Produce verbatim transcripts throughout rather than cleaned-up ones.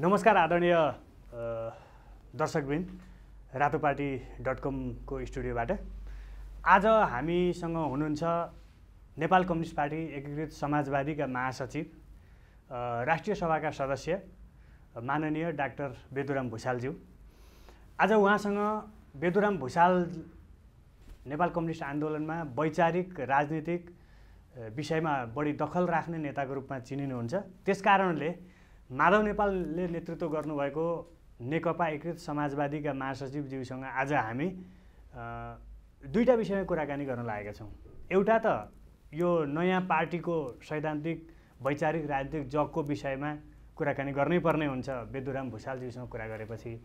नमस्कार आदरणीय दर्शकवृन्द, रातोपाटी डट कम को स्टुडियोबाट आज हामीसँग हुनुहुन्छ नेपाल कम्युनिष्ट पार्टी एकगृत समाजवादी का महासचिव, राष्ट्रिय सभा का सदस्य माननीय डाक्टर बेदुराम भुसालज्यू। आज उहाँसँग बेदुराम भुसाल नेपाल कम्युनिस्ट आंदोलन में वैचारिक राजनीतिक विषय में बड़ी दखल राख्ने नेता को रूप में चिनिनुहुन्छ। त्यसकारणले माधव नेपालले नेतृत्व गर्नुभएको नेकपा एकीकृत समाजवादी का महासचिव ज्यूसँग आज हामी दुईटा विषय में कुराकानी गर्न लागेका छौं। एउटा त यो नयाँ पार्टी को सैद्धांतिक वैचारिक राजनीतिक जग को विषय में कुराकानी गर्नै पर्ने हुन्छ बेदुराम भुसाल ज्यूसँग कुरा गरेपछि।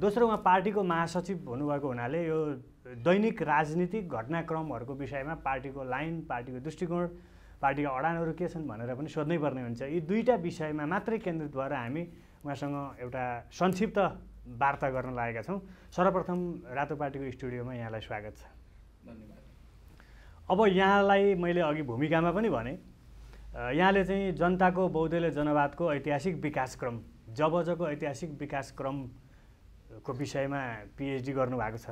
दोस्रो वहाँ पार्टी को महासचिव हुनुभएको हुनाले यो दैनिक राजनीतिक घटनाक्रमहरुको विषय में पार्टी को लाइन, पार्टी को दृष्टिकोण, पार्टी का अडानहरु के छन् भनेर पनि सोध्नै पर्ने हुन्छ। यी दुईटा विषय में मात्रै केन्द्रित भएर हामी उहाँसँग एउटा संक्षिप्त वार्ता गर्न लागेका छौं। सर्वप्रथम रातोपाटी को स्टुडियो में यहाँलाई स्वागत छ, धन्यवाद। अब यहाँलाई मैले अघि भूमिकामा पनि भने, यहाँले चाहिँ जनताको बौद्धले जनवादको ऐतिहासिक विकासक्रम, जबजको ऐतिहासिक विकासक्रम को विषयमा पीएचडी गर्नु भएको छ।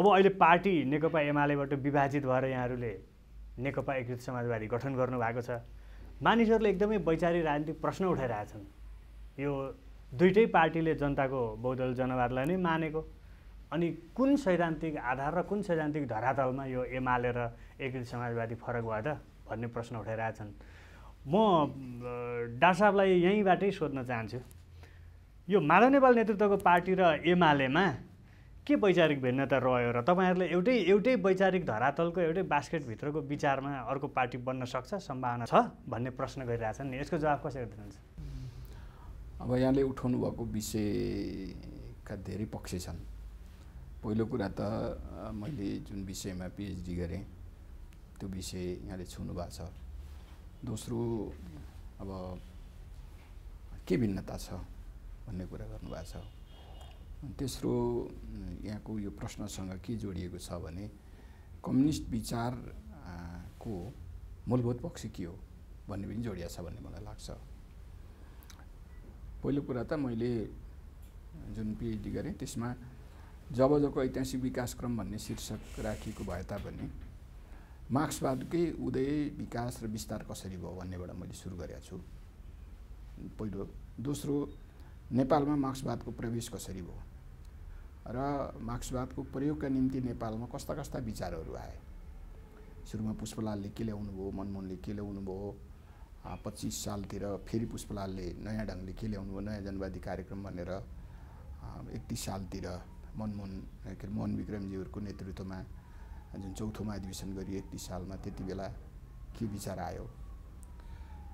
अब अहिले पार्टी नेकपा एमालेबाट विभाजित भएर यहाँहरूले नेकपा एकीकृत समाजवादी गठन गर्नु भएको छ। मानिसहरूले एकदमै वैचारिक राजनीतिक प्रश्न उठाइरहेछन्। यो दुईटै पार्टीले जनताको बहुदल जनवादलाई नै मानेको, अनि कुन सैद्धान्तिक आधार र कुन सैद्धान्तिक धरातलमा यो एमाले र एकीकृत समाजवादी फरक भयो त भन्ने प्रश्न उठाइरहेछन्। म डाक्टर साहबलाई यहीँबाटै सोध्न चाहन्छु, यो माधव नेपाल नेतृत्वको पार्टी र एमालेमा के वैचारिक भिन्नता रह्यो र तपाईहरुले एउटै एउटै वैचारिक धरातलको एउटै बास्केटभित्रको विचारमा अर्को पार्टी बन्न सक्छ, सम्भावना छ भन्ने प्रश्न गरिरहेछन् नि, यसको जवाफ कसरी दिनुहुन्छ? अब यहाँले उठाउनु भएको विषयका धेरै पक्ष छन्। पहिलो कुरा त मैले जुन विषयमा पीएचडी गरेँ त्यो विषय यहाँले छुनु भएको छ। दोस्रो अब के भिन्नता छ भन्ने कुरा गर्नुभएको छ। तेस्रो यहाँको यो प्रश्नसँग के जोडिएको छ भने कम्युनिस्ट विचार को मूलभूत पक्ष के हो भन्ने पनि जोडिएको छ भन्ने मलाई लाग्छ। पहिलो कुरा त मैले जुन पीएचडी गरेँ त्यसमा जबजको ऐतिहासिक विकासक्रम भन्ने शीर्षक राखिएको भए तापनि मार्क्सवादकै उदय, विकास र विस्तार कसरी भयो भन्नेबाट मैले सुरु गरेको छु। पहिलो। दोस्रो, नेपालमा मार्क्सवादको प्रवेश कसरी भयो र मार्क्सवादको प्रयोगका निम्ति नेपालमा कस्ता कस्ता विचारहरू आए। सुरुमा पुष्पलालले के ल्याउनुभयो, मनमोहनले के ल्याउनुभयो, पच्चिस सालतिर फेरि पुष्पलालले नयाँ ढङ्गले के ल्याउनुभयो, नयाँ जनवादी कार्यक्रम भनेर। एकतिस सालतिर मनमोहन के मोहन विक्रमज्यूहरूको नेतृत्वमा जुन चौथो महाधिवेशन गरियो एकतिस सालमा, त्यति बेला के विचार आयो।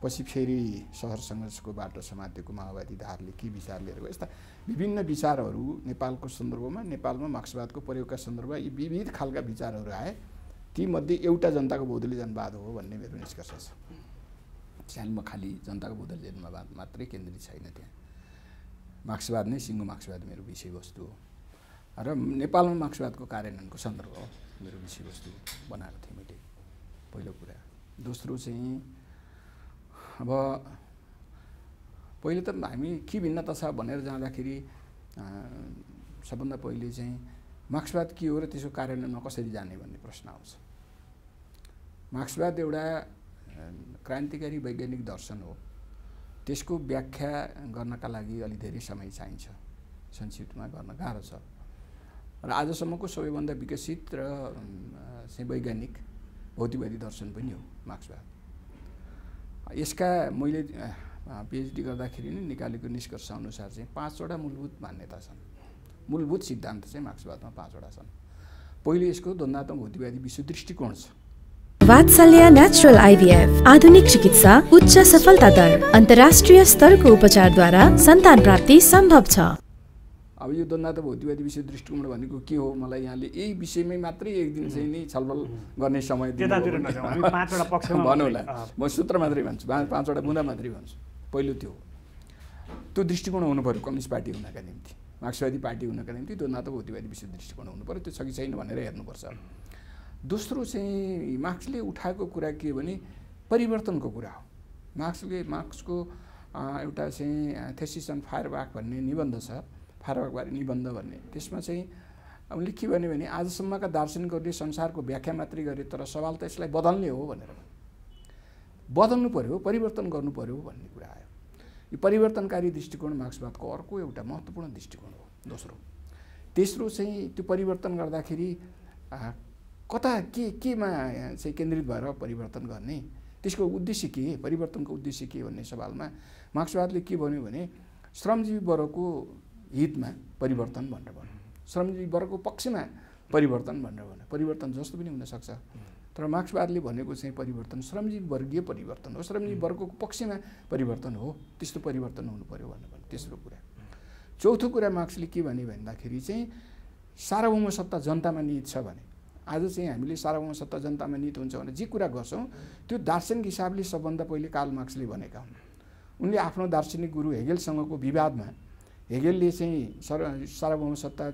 पछि फेरि सहर सङ्घर्षको बाटो समातेको माओवादी धारले के विचार लिएर गयो। यस्ता विभिन्न विचारहरू नेपालको सन्दर्भमा, नेपालमा मार्क्सवादको प्रयोगका सन्दर्भमा यी विविध खालका विचारहरू आए। तीमध्ये एउटा जनताको बौद्धले जनवाद हो भन्ने मेरो निष्कर्ष छ। सानो म खालि जनताको बौद्धले जनवाद मात्रै केन्द्रित छैन, त्यहाँ मार्क्सवाद नै, सिङ्गो मार्क्सवाद मेरो विषयवस्तु हो र नेपालमा मार्क्सवादको कार्यान्वयनको सन्दर्भ हो मेरो विषयवस्तु बनाएको थिएँ मैले, पहिलो कुरा। दोस्रो चाहिँ अब पहिले त हामी के भिन्नता छ भनेर जाँदाखेरि सबभन्दा पहिले चाहिँ मार्क्सवाद के हो र त्यसको कार्यान्वयनमा कसरी जाने भन्ने प्रश्न आउँछ। मार्क्सवाद एउटा क्रान्तिकारी वैज्ञानिक दर्शन हो, त्यसको व्याख्या गर्नका लागि अलि धेरै समय चाहिन्छ, संक्षिप्तमा गर्न गाह्रो छ। र आजसम्मको सबैभन्दा विकसित र चाहिँ वैज्ञानिक भौतिकवादी दर्शन पनि हो मार्क्सवाद। यसका मैले पीएचडी गर्दाखेरि नै निकालेको निष्कर्ष अनुसार चाहिँ पाँचवटा मूलभूत मान्यता छन्, मूलभूत सिद्धान्त चाहिँ मार्क्सवादमा पाँचवटा छन्। पहिलो, यसको द्वन्द्वात्मक भौतिकवादी विश्व दृष्टिकोण छ। वात्सल्य नेचुरल आइभीएफ, आधुनिक चिकित्सा, उच्च सफलता दर, अन्तर्राष्ट्रिय स्तरको उपचारद्वारा सन्तान प्राप्ति सम्भव छ। अब यो द्वन्द्वात्मक भौतिकवादी विश्व दृष्टिकोण भनेको के हो, मलाई यहाँले यही विषयमै मात्रै एक दिन चाहिँ नि छलफल गर्ने समय भनौँ होला, म सूत्र मात्रै भन्छु, पाँचवटा मुद्दा मात्रै भन्छु। पहिलो त्यो त्यो दृष्टिकोण हुनु पऱ्यो कम्युनिस्ट पार्टी हुनका निम्ति, मार्क्सवादी पार्टी हुनका निम्ति द्वन्द्वात्मक भौतिकवादी विश्व दृष्टिकोण हुनु पऱ्यो। त्यो छ कि छैन भनेर हेर्नुपर्छ। दोस्रो चाहिँ मार्क्सले उठाएको कुरा के भने परिवर्तनको कुरा हो। मार्क्सले मार्क्सको एउटा चाहिँ थेसिस अन फायरवाक भन्ने निबन्ध छ, फायरवाकबारे निबन्ध भन्ने। त्यसमा चाहिँ उनले के भन्यो भने आजसम्मका दार्शनिकहरूले संसारको व्याख्या मात्रै गरे, तर सवाल त यसलाई बदल्ने हो भनेर। बदल्नु पर्यो, परिवर्तन गर्नु पर्यो भन्ने कुरा आयो। यो परिवर्तनकारी दृष्टिकोण मार्क्सवादको अर्को एउटा महत्त्वपूर्ण दृष्टिकोण हो। दोस्रो तेस्रो चाहिँ त्यो परिवर्तन गर्दाखेरि कता के केमा चाहिँ केन्द्रित भएर परिवर्तन गर्ने, त्यसको उद्देश्य के, परिवर्तनको उद्देश्य के भन्ने सवालमा मार्क्सवादले के भन्यो भने श्रमजीवी वर्गको हितमा परिवर्तन भनेर भन्यो, श्रमजीवी वर्गको पक्षमा परिवर्तन भनेर भन्यो। परिवर्तन जस्तो पनि हुन सक्छ, तर मार्क्सवादले भनेको चाहिँ परिवर्तन श्रमजीवी वर्गीय परिवर्तन हो, श्रमजीवी वर्गको पक्षमा परिवर्तन हो, त्यस्तो परिवर्तन हुनु पर्यो भनेर भन्यो। तेस्रो कुरा। चौथो कुरा मार्क्सले के भन्यो भन्दाखेरि चाहिँ सार्वभौम सत्ता जनतामा निहित छ भने, आज चाहिँ हामीले सार्वभौम सत्ता जनतामा निहित हुन्छ भने जे कुरा गर्छौँ त्यो दार्शनिक हिसाबले सबभन्दा पहिले कार्ल मार्क्सले भनेका हुन्। उनले आफ्नो दार्शनिक गुरु हेगेलसँगको विवादमा हेगेलले चाहिँ सर्व सार्वभौम सत्ता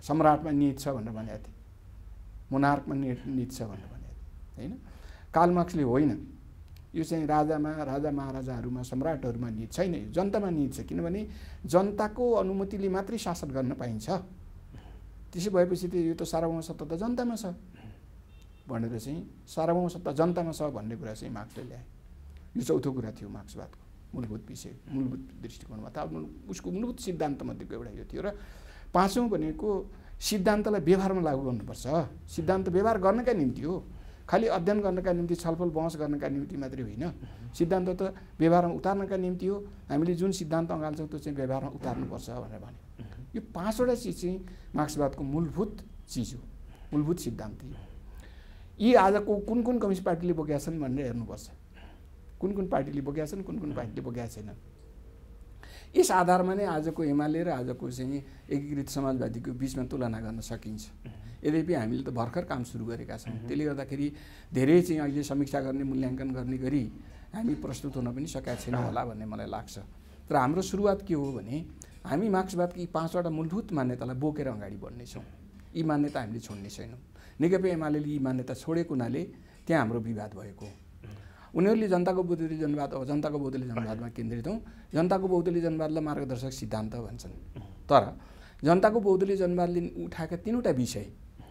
सम्राटमा निहित छ भनेर भनेको थिए, मोनार्कमा निहित छ भनेर भनेको थिए, होइन। कार्ल मार्क्सले होइन, यो चाहिँ राजामा राजा महाराजाहरूमा सम्राटहरूमा निहित छैन, यो जनतामा निहित छ, किनभने जनताको अनुमतिले मात्रै शासन गर्न पाइन्छ। त्यसो भएपछि त यो त सार्वभौम सत्ता त जनतामा छ भनेर चाहिँ सार्वभौम सत्ता जनतामा छ भन्ने कुरा चाहिँ मार्क्सले ल्याए। यो चौथो कुरा थियो मार्क्सवादको मूलभूत विषय, मूलभूत दृष्टिकोणमा त उसको मूलभूत सिद्धान्तमध्येको एउटा यो थियो। र पाँचौँ भनेको सिद्धान्तलाई व्यवहारमा लागू गर्नुपर्छ, सिद्धान्त व्यवहार गर्नका निम्ति हो, खालि अध्ययन गर्नका निम्ति छलफल बहस गर्नका निम्ति मात्रै होइन। सिद्धान्त त व्यवहारमा उतार्नका निम्ति हो, हामीले जुन सिद्धान्त अँगाल्छौँ त्यो चाहिँ व्यवहारमा उतार्नुपर्छ भनेर भन्यो। यो पाँचवटा चिज चाहिँ मार्क्सवादको मूलभूत चिज हो, मूलभूत सिद्धान्त हो। यी आजको कुन कुन कम्युनिस्ट पार्टीले बोकेका छन् भनेर हेर्नुपर्छ, कुन कुन पार्टीले बोकेका छन्, कुन कुन पार्टीले बोकेका छैनन्। यस आधारमा नै आजको एमाले र आजको चाहिँ एकीकृत समाजवादीको बिचमा तुलना गर्न सकिन्छ। यद्यपि हामीले त भर्खर काम सुरु गरेका छौँ, त्यसले गर्दाखेरि धेरै चाहिँ अहिले समीक्षा गर्ने, मूल्याङ्कन गर्ने गरी हामी प्रस्तुत हुन पनि सकेका छैनौँ होला भन्ने मलाई लाग्छ। तर हाम्रो सुरुवात के हो भने हामी मार्क्सवादको यी पाँचवटा मूलभूत मान्यतालाई बोकेर अगाडि बढ्नेछौँ, यी मान्यता हामीले छोड्ने छैनौँ। नेकपा एमाले यी मान्यता छोडेको हुनाले त्यहाँ हाम्रो विवाद भएको हो। उनीहरूले जनताको बौद्धले जनवाद अब जनताको बौद्धले जनवादमा केन्द्रित हौँ, जनताको बौद्धले जनवादलाई मार्गदर्शक सिद्धान्त भन्छन्, तर जनताको बौद्धले जनवादले उठाएका तिनवटा विषय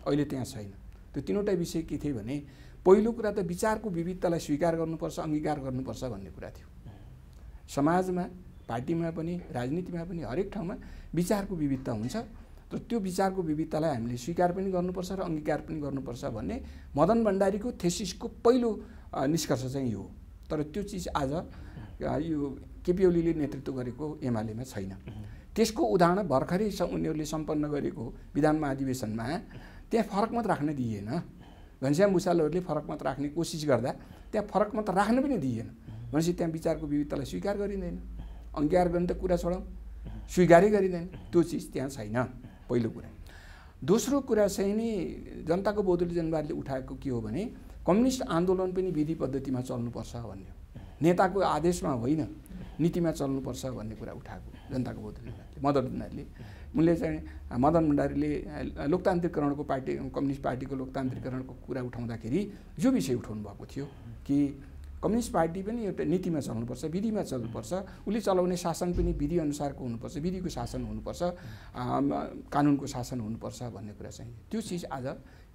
अहिले त्यहाँ छैन। त्यो तिनवटा विषय के थिए भने पहिलो कुरा त विचारको विविधतालाई स्वीकार गर्नुपर्छ, अङ्गीकार गर्नुपर्छ भन्ने कुरा थियो। समाजमा, पार्टीमा पनि, राजनीतिमा पनि हरेक ठाउँमा विचारको विविधता हुन्छ, तर त्यो विचारको विविधतालाई हामीले स्वीकार पनि गर्नुपर्छ र अङ्गीकार पनि गर्नुपर्छ भन्ने मदन भण्डारीको थेसिसको पहिलो निष्कर्ष चाहिँ यो हो। तर त्यो चिज आज यो केपी ओलीले नेतृत्व गरेको एमालेमा छैन। त्यसको उदाहरण भर्खरै उनीहरूले सम्पन्न गरेको विधानमा अधिवेशनमा त्यहाँ फरक मत राख्न दिइएन, घनश्याम भुसालहरूले फरक मत राख्ने कोसिस गर्दा त्यहाँ फरक मत राख्न पनि दिइएन। भनेपछि त्यहाँ विचारको विविधतालाई स्वीकार गरिँदैन, अङ्गीकार गर्ने त कुरा छोडौँ, स्वीकारै गरिँदैन, त्यो चिज त्यहाँ छैन, पहिलो कुरा। दोस्रो कुरा चाहिँ नि जनताको बौद्धले जनवादले उठाएको के हो भने कम्युनिस्ट आन्दोलन पनि विधि पद्धतिमा चल्नुपर्छ भन्ने, नेताको आदेशमा होइन नीतिमा चल्नुपर्छ भन्ने कुरा उठाएको जनताको बौद्धले मदन भण्डारीले। उनले चाहिँ मदन भण्डारीले लोकतान्त्रिकरणको पार्टी, कम्युनिस्ट पार्टीको लोकतान्त्रिकरणको कुरा उठाउँदाखेरि यो विषय उठाउनु भएको थियो कि कम्युनिस्ट पार्टी पनि एउटा नीतिमा चल्नुपर्छ, विधिमा चल्नुपर्छ, उसले चलाउने शासन पनि विधिअनुसारको हुनुपर्छ, विधिको शासन हुनुपर्छ, कानुनको शासन हुनुपर्छ भन्ने कुरा चाहिँ त्यो चिज आज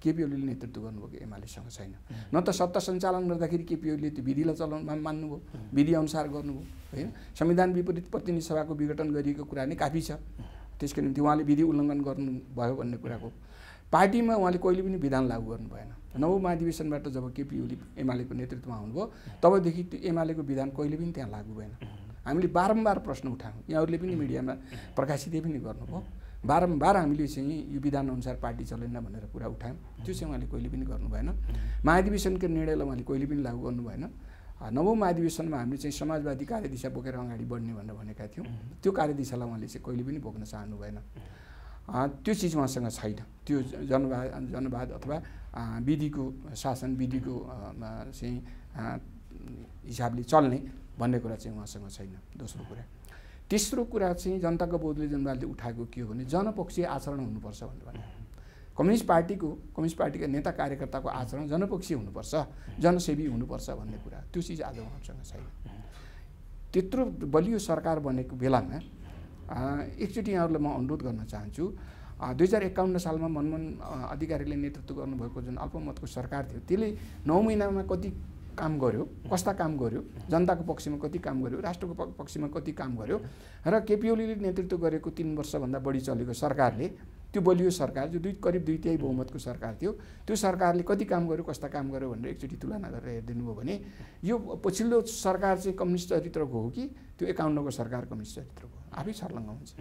केपी ओलीले नेतृत्व गर्नुभएको एमालेसँग छैन। न त सत्ता सञ्चालन गर्दाखेरि केपी ओलीले त्यो विधिलाई चलाउन मान्नुभयो, विधिअनुसार गर्नुभयो, होइन। संविधान विपरीत प्रतिनिधि सभाको विघटन गरिएको कुरा नै काफी छ, त्यसको निम्ति उहाँले विधि उल्लङ्घन गर्नुभयो भन्ने कुराको। पार्टीमा उहाँले कहिले पनि विधान लागू गर्नु भएन। नवौँ महाधिवेशनबाट जब केपी ओली एमालेको नेतृत्वमा आउनुभयो तबदेखि त्यो एमालेको विधान कहिले पनि त्यहाँ लागू भएन। हामीले बारम्बार प्रश्न उठायौँ, यहाँहरूले पनि मिडियामा प्रकाशितै पनि गर्नुभयो, बारम्बार हामीले चाहिँ यो विधानअनुसार पार्टी चलेन भनेर कुरा उठायौँ, त्यो चाहिँ उहाँले कहिले पनि गर्नु भएन। महाधिवेशनको निर्णयलाई उहाँले कहिले पनि लागू गर्नु भएन। नवौँ महाधिवेशनमा हामीले चाहिँ समाजवादी कार्यदिशा बोकेर अगाडि बढ्ने भनेर भनेका थियौँ, त्यो कार्यदिशालाई उहाँले चाहिँ कहिले पनि बोक्न चाहनु भएन, त्यो चिज उहाँसँग छैन। त्यो जनवाद जनवाद अथवा विधिको शासन, विधिको चाहिँ हिसाबले चल्ने भन्ने कुरा चाहिँ उहाँसँग छैन, दोस्रो कुरा। तेस्रो कुरा चाहिँ जनताको बौद्धले जनवादले उठाएको के हो भने जनपक्षीय आचरण हुनुपर्छ भनेर भने कम्युनिस्ट पार्टीको, कम्युनिस्ट पार्टीका नेता कार्यकर्ताको आचरण जनपक्षीय हुनुपर्छ, जनसेवी हुनुपर्छ भन्ने कुरा, त्यो चिज आज उहाँसँग छैन। त्यत्रो बलियो सरकार बनेको बेलामा एकचोटि यहाँहरुलाई म अनुरोध गर्न चाहन्छु दुई हजार एकाउन्न सालमा मनमोहन अधिकारीले नेतृत्व गर्नुभएको जुन अल्पमतको सरकार थियो त्यसले नौ महिनामा कति काम गर्यो, कस्ता काम गर्यो, जनताको पक्षमा कति काम गर्यो, राष्ट्रको पक्षमा कति काम गर्यो र केपी ओलीले नेतृत्व गरेको तीन वर्ष भन्दा बढी चलेको सरकारले त्यो बलियो सरकार जो दुई करिब दुई तिहाई बहुमतको सरकार थियो त्यो सरकारले कति काम गर्यो, कस्ता काम गर्यो भनेर एकचोटी तुलना गरेर हेर्दिनु भयो भने यो पछिल्लो सरकार चाहिँ कम्युनिस्ट चरित्रको हो कि त्यो एकाउन्नको सरकार कम्युनिस्ट चरित्रको आफै छर्लङ्ग हुन्छ।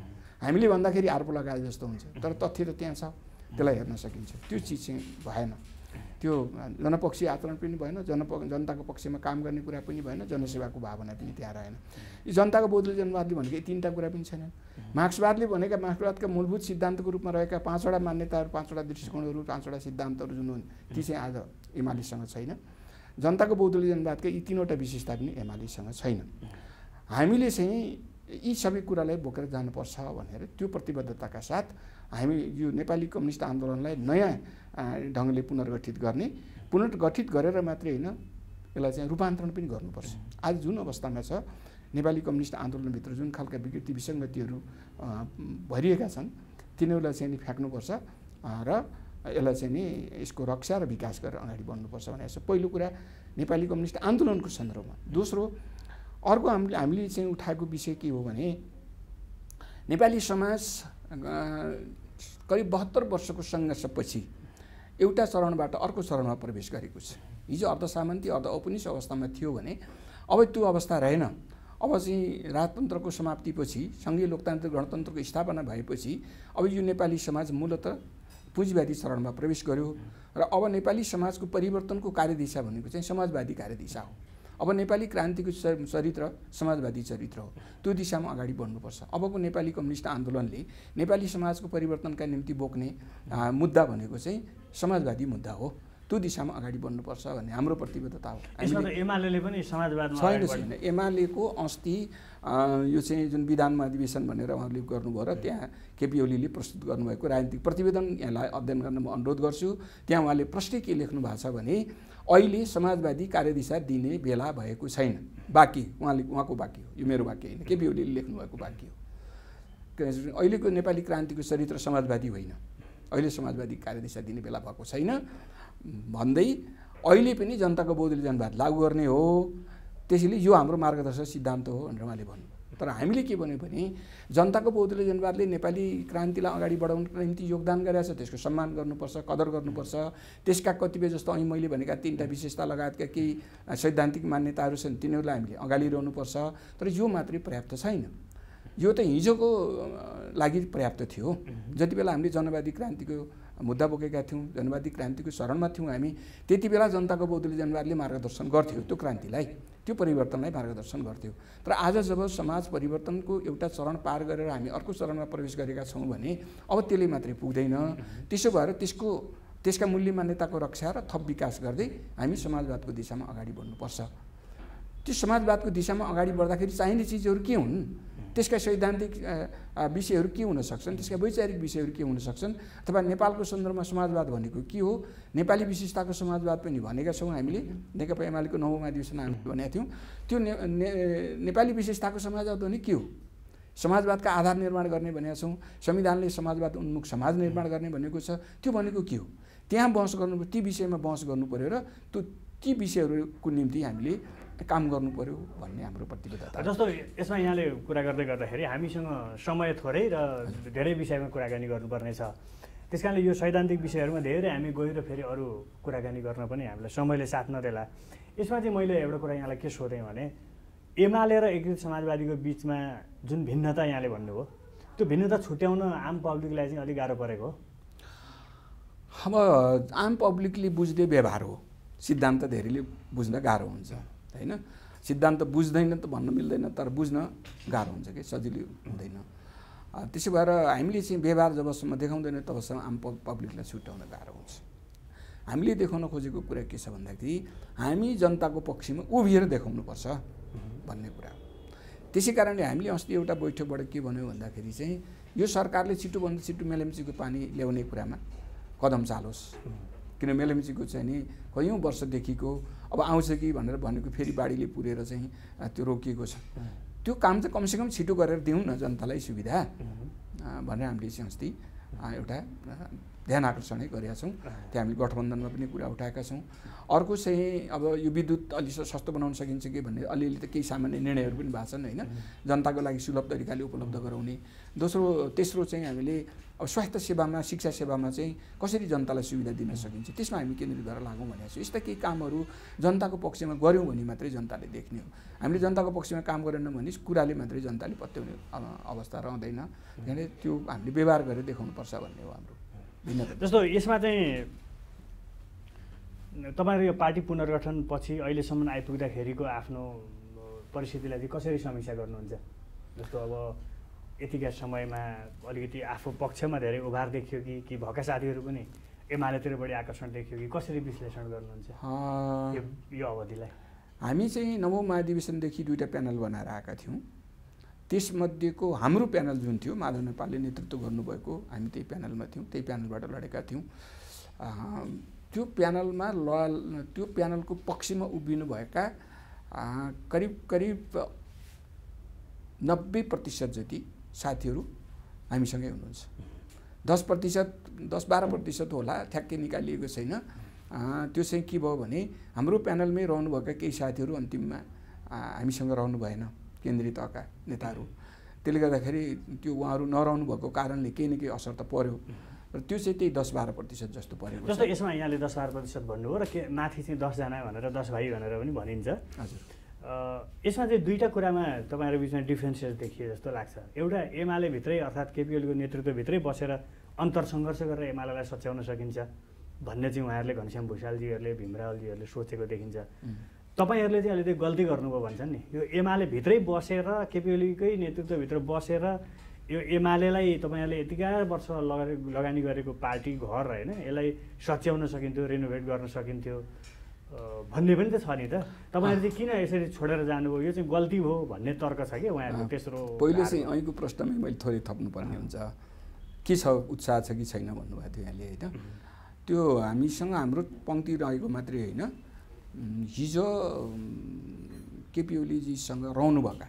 हामीले भन्दाखेरि आरोप लगाए जस्तो हुन्छ तर तथ्य त त्यहाँ छ, त्यसलाई हेर्न सकिन्छ। त्यो चीज चाहिँ भएन, त्यो जनपक्षीय आचरण पनि भएन, जनप जनताको पक्षमा काम गर्ने कुरा पनि भएन, जनसेवाको भावना पनि त्यहाँ रहेन। यो जनताको बदली जनवादले भनेको तीनटा कुरा पनि छैनन्। मार्क्सवादले भनेका मार्क्सवादका मूलभूत सिद्धान्तको रूपमा रहेका पाँचवटा मान्यताहरू, पाँचवटा दृष्टिकोणहरू, पाँचवटा सिद्धान्तहरू जुन हुन् ती चाहिँ आज एमालेसँग छैन। जनताको बदली जनवादका यी तीनवटा विशेषता पनि एमालेसँग छैन। हामीले चाहिँ यी सबै कुरालाई बोकेर जानुपर्छ भनेर त्यो प्रतिबद्धताका साथ हामी यो नेपाली कम्युनिस्ट आन्दोलनलाई नयाँ ढङ्गले पुनर्गठित गर्ने, पुनर्गठित गरेर मात्रै हैन यसलाई चाहिँ रूपान्तरण पनि गर्नुपर्छ। आज जुन अवस्थामा छ नेपाली कम्युनिस्ट आन्दोलनभित्र जुन खालका विकृति विसङ्गतिहरू भरिएका छन् तिनीहरूलाई चाहिँ नि फ्याक्नुपर्छ र यसलाई चाहिँ नि यसको रक्षा र विकास गरेर अगाडि बढ्नुपर्छ भने यसो पहिलो कुरा नेपाली कम्युनिस्ट आन्दोलनको सन्दर्भमा। दोस्रो अर्को हामीले हामीले चाहिँ उठाएको विषय के हो भने नेपाली समाज करिब बहत्तर वर्षको सङ्घर्षपछि एउटा चरणबाट अर्को चरणमा प्रवेश गरेको छ। हिजो अर्धसामन्ती अर्ध औपनिवेश अवस्थामा थियो भने अब त्यो अवस्था रहेन। अब चाहिँ राजतन्त्रको समाप्तिपछि सङ्घीय लोकतान्त्रिक गणतन्त्रको स्थापना भएपछि अब यो नेपाली समाज मूलतः पुँजीवादी चरणमा प्रवेश गर्यो र अब नेपाली समाजको परिवर्तनको कार्यदिशा भनेको चाहिँ समाजवादी कार्यदिशा हो। अब नेपाली क्रान्तिको चरित्र समाजवादी चरित्र हो, त्यो दिशामा अगाडि बढ्नुपर्छ। अबको नेपाली कम्युनिस्ट आन्दोलनले नेपाली समाजको परिवर्तनका निम्ति बोक्ने मुद्दा भनेको चाहिँ समाजवादी मुद्दा हो, त्यो दिशामा अगाडि बढ्नुपर्छ भन्ने हाम्रो प्रतिबद्धता हो। एमालेले पनि समाजवादमा छैन छैन एमालेको अस्ति यो चाहिँ जुन विधानमा अधिवेशन भनेर उहाँहरूले गर्नुभयो र त्यहाँ केपी ओलीले प्रस्तुत गर्नुभएको राजनीतिक प्रतिवेदन यहाँलाई अध्ययन गर्न म अनुरोध गर्छु। त्यहाँ उहाँले प्रश्न के लेख्नु भएको छ भने अहिले समाजवादी कार्यदिशा दिने बेला भएको छैन। बाकी उहाँले उहाँको वाक्य हो, यो मेरो वाक्य होइन, केपी ओलीले लेख्नुभएको वाक्य हो। अहिलेको नेपाली क्रान्तिको चरित्र समाजवादी होइन, अहिले समाजवादी कार्यदिशा दिने बेला भएको छैन भन्दै अहिले पनि जनताको बौद्धले जनवाद लागू गर्ने हो, त्यसैले यो हाम्रो मार्गदर्शक सिद्धान्त हो भनेर उहाँले भन्नु। तर हामीले के भन्यो भने जनताको बौद्धले जनवादले नेपाली क्रान्तिलाई अगाडि बढाउनको निम्ति योगदान गरेछ, त्यसको सम्मान गर्नुपर्छ, कदर गर्नुपर्छ। त्यसका कतिपय जस्तो अहिले मैले भनेका तीनटा विशेषता लगायतका केही सैद्धान्तिक मान्यताहरू छन् तिनीहरूलाई हामीले अगाडि ल्याउनुपर्छ। तर यो मात्रै पर्याप्त छैन, यो त हिजोको लागि पर्याप्त थियो। जति बेला हामीले जनवादी क्रान्तिको मुद्दा बोकेका थियौँ, जनवादी क्रान्तिको शरणमा थियौँ हामी, त्यति बेला जनताको बौद्धले जनवादले मार्गदर्शन गर्थ्यो, त्यो क्रान्तिलाई त्यो परिवर्तनलाई मार्गदर्शन गर्थ्यो। तर आज जब समाज परिवर्तनको एउटा चरण पार गरेर हामी अर्को चरणमा प्रवेश गरेका छौँ भने अब त्यसले मात्रै पुग्दैन। त्यसो भएर त्यसको त्यसका मूल्य मान्यताको रक्षा र थप विकास गर्दै हामी समाजवादको दिशामा अगाडि बढ्नुपर्छ। त्यो समाजवादको दिशामा अगाडि बढ्दाखेरि चाहिने चिजहरू के हुन्, त्यसका सैद्धान्तिक विषयहरू के हुन सक्छन्, त्यसका वैचारिक विषयहरू के हुन सक्छन्, अथवा नेपालको सन्दर्भमा समाजवाद भनेको के हो, नेपाली विशेषताको समाजवाद पनि भनेका छौँ हामीले। नेकपा एमालेको नवौँ महाधिवेशनमा हामीले भनेका थियौँ त्यो ने, ने, नेपाली विशेषताको समाजवाद भने के हो, समाजवादका आधार निर्माण गर्ने भनेका छौँ, संविधानले समाजवाद उन्मुख समाज निर्माण गर्ने भनेको छ, त्यो भनेको के हो। त्यहाँ बहस गर्नु, ती विषयमा बहस गर्नु पर्यो र त्यो ती विषयहरूको निम्ति हामीले काम गर्नु पर्यो भन्ने हाम्रो प्रतिबद्धता। जस्तो यसमा यहाँले कुरा गर्दै गर्दाखेरि हामीसँग समय थोरै र धेरै विषयमा कुराकानी गर्नुपर्ने छ, त्यसकारणले यो सैद्धान्तिक विषयहरूमा धेरै हामी गएर फेरि अरू कुराकानी गर्न पनि हामीलाई समयले साथ नदेला। यसमा चाहिँ मैले एउटा कुरा यहाँलाई के सोधेँ भने एमाले र एकगृत समाजवादीको बिचमा जुन भिन्नता यहाँले भन्नुभयो त्यो भिन्नता छुट्याउन आम पब्लिकलाई चाहिँ अलिक गाह्रो परेको हो। अब आम पब्लिकले बुझ्ने व्यवहार हो, सिद्धान्त धेरैले बुझ्न गाह्रो हुन्छ हैन, सिद्धान्त बुझ्दैन त भन्न मिल्दैन तर बुझ्न गाह्रो हुन्छ कि सजिलो हुँदैन। त्यसो भएर हामीले चाहिँ व्यवहार जबसम्म देखाउँदैन तबसम्म आम पब्लिकलाई छुट्याउन गाह्रो हुन्छ। हामीले देखाउन खोजेको कुरा के छ भन्दाखेरि हामी जनताको पक्षमा उभिएर देखाउनुपर्छ भन्ने कुरा हो। त्यसै कारणले हामीले अस्ति एउटा बैठकबाट के भन्यो भन्दाखेरि चाहिँ यो सरकारले छिटोभन्दा छिटो मेलम्चीको पानी ल्याउने कुरामा कदम चालोस्, किन मेलमिचीको चाहिँ नि कयौं वर्षदेखिको अब आउँछ कि भनेर भनेको फेरि बाढीले पुरेर चाहिँ त्यो रोकिएको छ। त्यो काम चाहिँ कम से कम छिटो गरेर दिउँ न जनतालाई सुविधा भनेर हामीले चाहिँ अस्ति एउटा ध्यान आकर्षणै गरेका छौं। त्यो हामीले गठबन्धनमा पनि कुरा उठाएका छौं। अर्को चाहिँ अब यो विद्युत अलि सस्तो बनाउन सकिन्छ के भन्ने अलिअलि त केही सामान्य निर्णयहरू पनि भाछन् हैन, जनताको लागि सुलभ तरिकाले उपलब्ध गराउने। दोस्रो तेस्रो चाहिँ हामीले अब स्वास्थ्य सेवामा शिक्षा सेवामा चाहिँ कसरी जनतालाई सुविधा दिन सकिन्छ त्यसमा हामी केन्द्रित भएर लागौं भनेको छु। यस्ता केही कामहरू जनताको पक्षमा गर्यौं भने मात्रै जनताले देख्ने हो। हामीले जनताको पक्षमा काम गरेन भने कुराले मात्रै जनताले पत्याउने अवस्था रहँदैन। त्यसैले त्यो हामीले व्यवहार गरेर देखाउनु पर्छ भन्ने हो हाम्रो जस्तो। यसमा चाहिँ तपाईहरु यो पार्टी पुनर्गठन पछि अहिलेसम्म आइपुग्दाखेरिको आफ्नो परिस्थितिलाई चाहिँ कसरी समीक्षा गर्नुहुन्छ? जस्तो अब यतिका समयमा अलिकति आफू पक्षमा धेरै उभार देखियो कि कि भएका साथीहरु पनि एमालेतिर बढी आकर्षण देखियो कि कसरी विश्लेषण गर्नुहुन्छ यो अवधिलाई? हामी चाहिँ नवौं महाधिवेशनदेखि दुईटा प्यानल बनाएर आएका थियौं। त्यसमध्येको हाम्रो प्यानल जुन थियो माधव नेपालले नेतृत्व गर्नुभएको हामी त्यही प्यानलमा थियौं, त्यही प्यानलबाट लडेका थियौं। त्यो प्यानलमा त्यो प्यानलको पक्षमा उभिनु भएका करिब करिब नब्बे प्रतिशत जति साथीहरू हामीसँगै हुनुहुन्छ। दस प्रतिशत दस बाह्र प्रतिशत होला ठ्याक्कै निकालिएको छैन। त्यो चाहिँ के भयो भने हाम्रो प्यानलमै रहनुभएका केही साथीहरू अन्तिममा हामीसँग रहनु भएन, केन्द्रीय तहका नेताहरू। त्यसले गर्दाखेरि त्यो उहाँहरू नरहनु भएको कारणले केही न केही असर त पर्यो र त्यो चाहिँ त्यही दस बाह्र प्रतिशत जस्तो परेको। जस्तो यसमा यहाँले दस बाह्र प्रतिशत भन्नुभयो र माथि चाहिँ दसजना भनेर दस भाइ भनेर पनि भनिन्छ। हजुर, यसमा चाहिँ दुईवटा कुरामा तपाईँहरू बिचमा डिफ्रेन्सेस देखिए जस्तो लाग्छ। एउटा एमाले भित्रै अर्थात् केपी ओलीको नेतृत्वभित्रै बसेर अन्तर सङ्घर्ष गरेर एमालेलाई सच्याउन सकिन्छ भन्ने चाहिँ उहाँहरूले घनश्याम भुसालजीहरूले भीमरालजीहरूले सोचेको देखिन्छ। तपाईहरुले चाहिँ अहिले त्यो गल्ती गर्नुभयो भन्छन् नि, यो एमाले भित्रै बसेर केपी ओलीकै नेतृत्वभित्र बसेर यो एमालेलाई तपाईहरुले यतिका वर्ष लगानी गरेको पार्टी घर हैन यसलाई सच्याउन सकिन्थ्यो, रेनोभेट गर्न सकिन्थ्यो भन्ने पनि त छ नि त। तपाईहरुले किन यसरी छोडेर जानुभयो, यो चाहिँ गल्ती भयो भन्ने तर्क छ के उहाँहरुको? तेस्रो पहिले चाहिँ अहिलेको प्रश्नमै मैले थोरै थप्नु पर्ने हुन्छ। के छ उत्साह छ कि छैन भन्नुभएको थियो यहाँले हैन, त्यो हामीसँग हाम्रो पंक्ति रहेको मात्रै हैन। हिजो केपी ओलीजीसँग रहनुभएका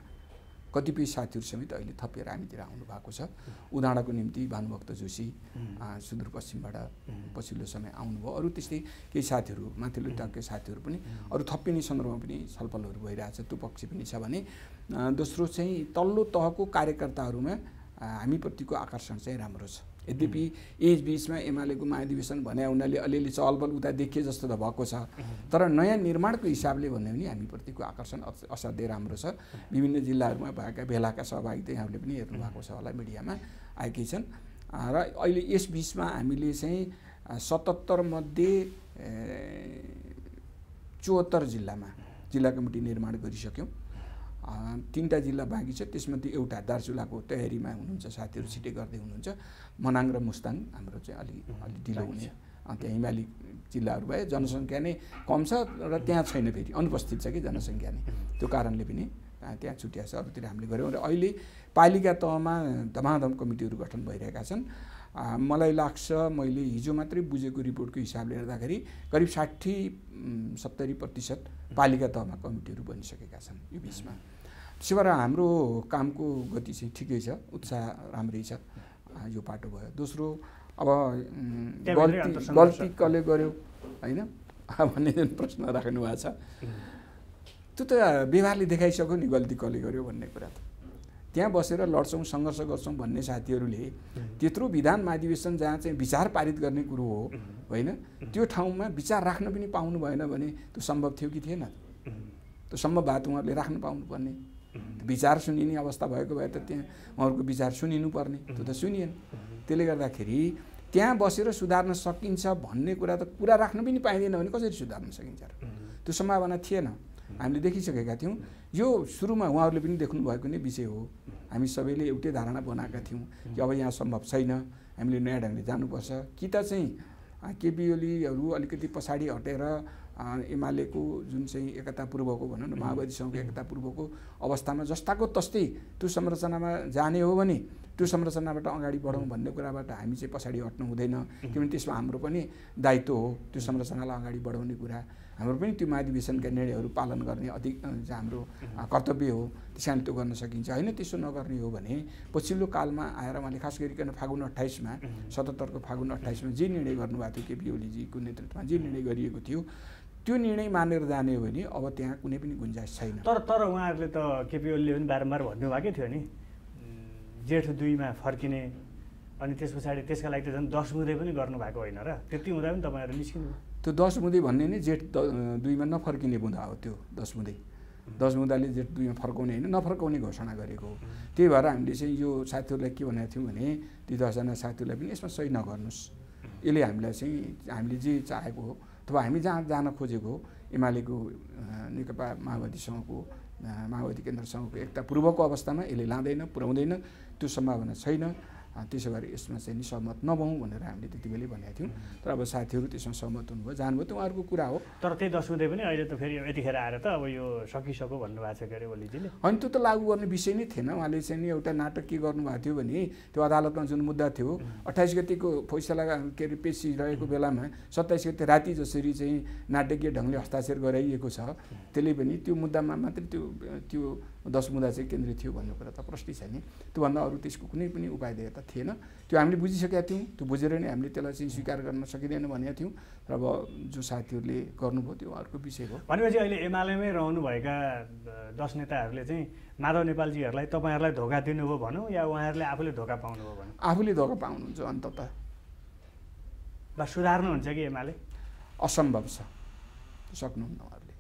कतिपय साथीहरू समेत अहिले थपेर हामीतिर आउनु भएको छ। उदाहरणको निम्ति भानुभक्त जोशी सुदूरपश्चिमबाट पछिल्लो समय आउनुभयो। अरू त्यस्तै केही साथीहरू माथिल्लो तहका साथीहरू पनि अरू थपिने सन्दर्भमा पनि छलफलहरू भइरहेछ, त्यो पक्ष पनि छ भने। दोस्रो चाहिँ तल्लो तहको कार्यकर्ताहरूमा हामीप्रतिको आकर्षण चाहिँ राम्रो छ। यद्यपि एज बीचमा एमालेको महाधिवेशन भने उनीहरूले अलिअलि चहलपहल उता देखिए जस्तो त भएको छ, तर नयाँ निर्माणको हिसाबले भन्यो भने हामीप्रतिको आकर्षण असाध्यै राम्रो छ। विभिन्न जिल्लाहरूमा भएका भेलाका सहभागिता यहाँहरूले पनि हेर्नु भएको छ होला, मिडियामा आएकै छन्। र अहिले यस बीचमा हामीले चाहिँ सतहत्तर मध्ये चौहत्तर जिल्लामा जिल्ला कमिटी निर्माण गरिसक्यौं। तीनटा जिल्ला बाँकी छ, त्यसमध्ये एउटा दार्चुलाको तयारीमा हुनुहुन्छ साथीहरू, छिटै गर्दै हुनुहुन्छ। मनाङ र मुस्ताङ हाम्रो चाहिँ अलि अलि ढिलो हुने, त्यहाँ हिमाली जिल्लाहरू भए जनसङ्ख्या नै कम छ र त्यहाँ छैन, फेरि अनुपस्थित छ कि जनसङ्ख्या नै, त्यो कारणले पनि त्यहाँ छुट्याएको छ। अरूतिर हामीले गऱ्यौँ र अहिले पालिका तहमा धमाधम कमिटीहरू गठन भइरहेका छन्। मलाई लाग्छ मैले हिजो मात्रै बुझेको रिपोर्टको हिसाबले हेर्दाखेरि करिब साठी सत्तरी प्रतिशत पालिका तहमा कमिटीहरू बनिसकेका छन् यो बिचमा। त्यसो भएर हाम्रो कामको गति चाहिँ ठिकै छ, उत्साह राम्रै छ, यो पाटो भयो। दोस्रो अब गल्ती कसले गर्यो हैन भन्ने जुन प्रश्न राख्नु भएको छ, त्यो त व्यवहारले देखाइसक्यो नि गल्ती कसले गर्यो भन्ने कुरा। त त्यहाँ बसेर लड्छौँ सङ्घर्ष गर्छौँ भन्ने साथीहरूले त्यत्रो विधान महाधिवेशन जहाँ चाहिँ विचार पारित गर्ने कुरो हो होइन, त्यो ठाउँमा विचार राख्न पनि पाउनु भएन भने त्यो सम्भव थियो कि थिएन? त्यो सम्भव भए त उहाँहरूले राख्न पाउनुपर्ने, विचार सुनिने अवस्था भएको भए त त्यहाँ उहाँहरूको विचार सुनिनुपर्ने, त्यो त सुनिएन। त्यसले गर्दाखेरि त्यहाँ बसेर सुधार्न सकिन्छ भन्ने कुरा त कुरा राख्न पनि पाइँदैन भने कसरी सुधार्न सकिन्छ? त्यो सम्भावना थिएन, हामीले देखिसकेका थियौँ। यो सुरुमा उहाँहरूले पनि देख्नुभएको नै विषय हो। हामी सबैले एउटै धारणा बनाएका थियौँ कि अब यहाँ सम्भव छैन, हामीले नयाँ ढङ्गले जानुपर्छ। कि त चाहिँ केपी ओलीहरू अलिकति पछाडि हटेर एमालेको जुन चाहिँ एकतापूर्वको भनौँ न माओवादीसँगको एकतापूर्वको अवस्थामा जस्ताको तस्तै त्यो संरचनामा जाने हो भने त्यो संरचनाबाट अगाडि बढाउँ भन्ने कुराबाट हामी चाहिँ पछाडी हट्नु हुँदैन किनभने त्यसमा हाम्रो पनि दायित्व हो त्यो संरचनालाई अगाडि बढाउने कुरा हाम्रो पनि त्यो महाधिवेशनका निर्णयहरू पालन गर्ने अधिक हाम्रो कर्तव्य हो त्यसैले त्यो गर्न सकिन्छ हैन त्यसो नगर्ने हो भने पछिल्लो कालमा आएर मैले खास गरिकन फागुन अट्ठाइस मा सतहत्तर को फागुन अट्ठाइस मा जे निर्णय गर्नुभएको थियो केपी ओली जीको नेतृत्वमा जे निर्णय गरिएको थियो त्यो निर्णय मानेर जाने हो भने अब त्यहाँ कुनै पनि गुन्जाइस छैन तर तर उहाँहरुले त केपी ओलीले पनि बारम्बार भन्नु भएको थियो नि जेठ दुई मा फर्किने अनि त्यसपछि त्यसका लागि त जन दस मुदै पनि गर्नु भएको हैन र त्यति हुँदा पनि तपाईहरुले निस्किनु त्यो दस मुदै भन्ने नि जेठ दुई मा नफर्किने बुँदा हो त्यो दस मुदै दस मुदाले जेठ दुई मा फर्काउने हैन नफर्काउने घोषणा गरेको हो त्यही भएर हामीले चाहिँ यो साथीहरुलाई के भनेको थियौ भने ती दस जना साथीहरुलाई पनि यसमा सही नगर्नुस् यसले हामीलाई चाहिँ हामीले जे चाहेको हो अथवा हामी जहाँ जान खोजेको एमालेको नेकपा माओवादीसँगको माओवादी केन्द्रसँगको एकतापूर्वकको अवस्थामा यसले लाँदैन पुर्याउँदैन त्यो सम्भावना छैन त्यसै भएर यसमा चाहिँ नि सहमत नभौं भनेर हामीले त्यतिबेलै भनेका थियौं तर अब साथीहरु त्यसमा सहमत हुनुभयो जानुभयो त्यो उहाँहरुको कुरा हो तर त्यही दसौँदै पनि अहिले त फेरि यतिखेर आएर त अब यो सकिसको भन्नुभएको छ गरे ओलीजीले अनि त्यो त लागू गर्ने विषय नै थिएन उहाँले चाहिँ नि एउटा नाटक के गर्नुभएको थियो भने त्यो अदालतमा जुन मुद्दा थियो अट्ठाइस गतेको फैसला के रे पेशी रहेको बेलामा सत्ताइस गते राति जसरी चाहिँ नाटकीय ढंगले हस्ताक्षर गराइएको छ त्यसले पनि त्यो मुद्दामा मात्र त्यो त्यो दस मुद्दा चाहिँ केन्द्रित थियो भन्ने कुरा त प्रष्टि छ नि त्यो भन्दा अरु त्यसको कुनै पनि उपाय दिए त थिएन त्यो हामीले बुझिसकेका थियौं त्यो बुझेर नै हामीले त्यसलाई चाहिँ स्वीकार गर्न सकिदैन भनेका थियौं र अब जो साथीहरुले गर्नुभयो त्यो अर्को विषय हो भनेपछि अहिले एमालेमै रहनु भएका दस नेताहरुले चाहिँ माधव नेपाल जीहरुलाई तपाईहरुलाई धोका दिनुभयो भन्नु या उहाँहरुले आफूले धोका पाउनुभयो भन्नु आफूले धोका पाउनुहुन्छ अन्तत बा सुधार्नु हुन्छ कि एमाले असम्भव छ सक्नुहुन्न उहाँहरुले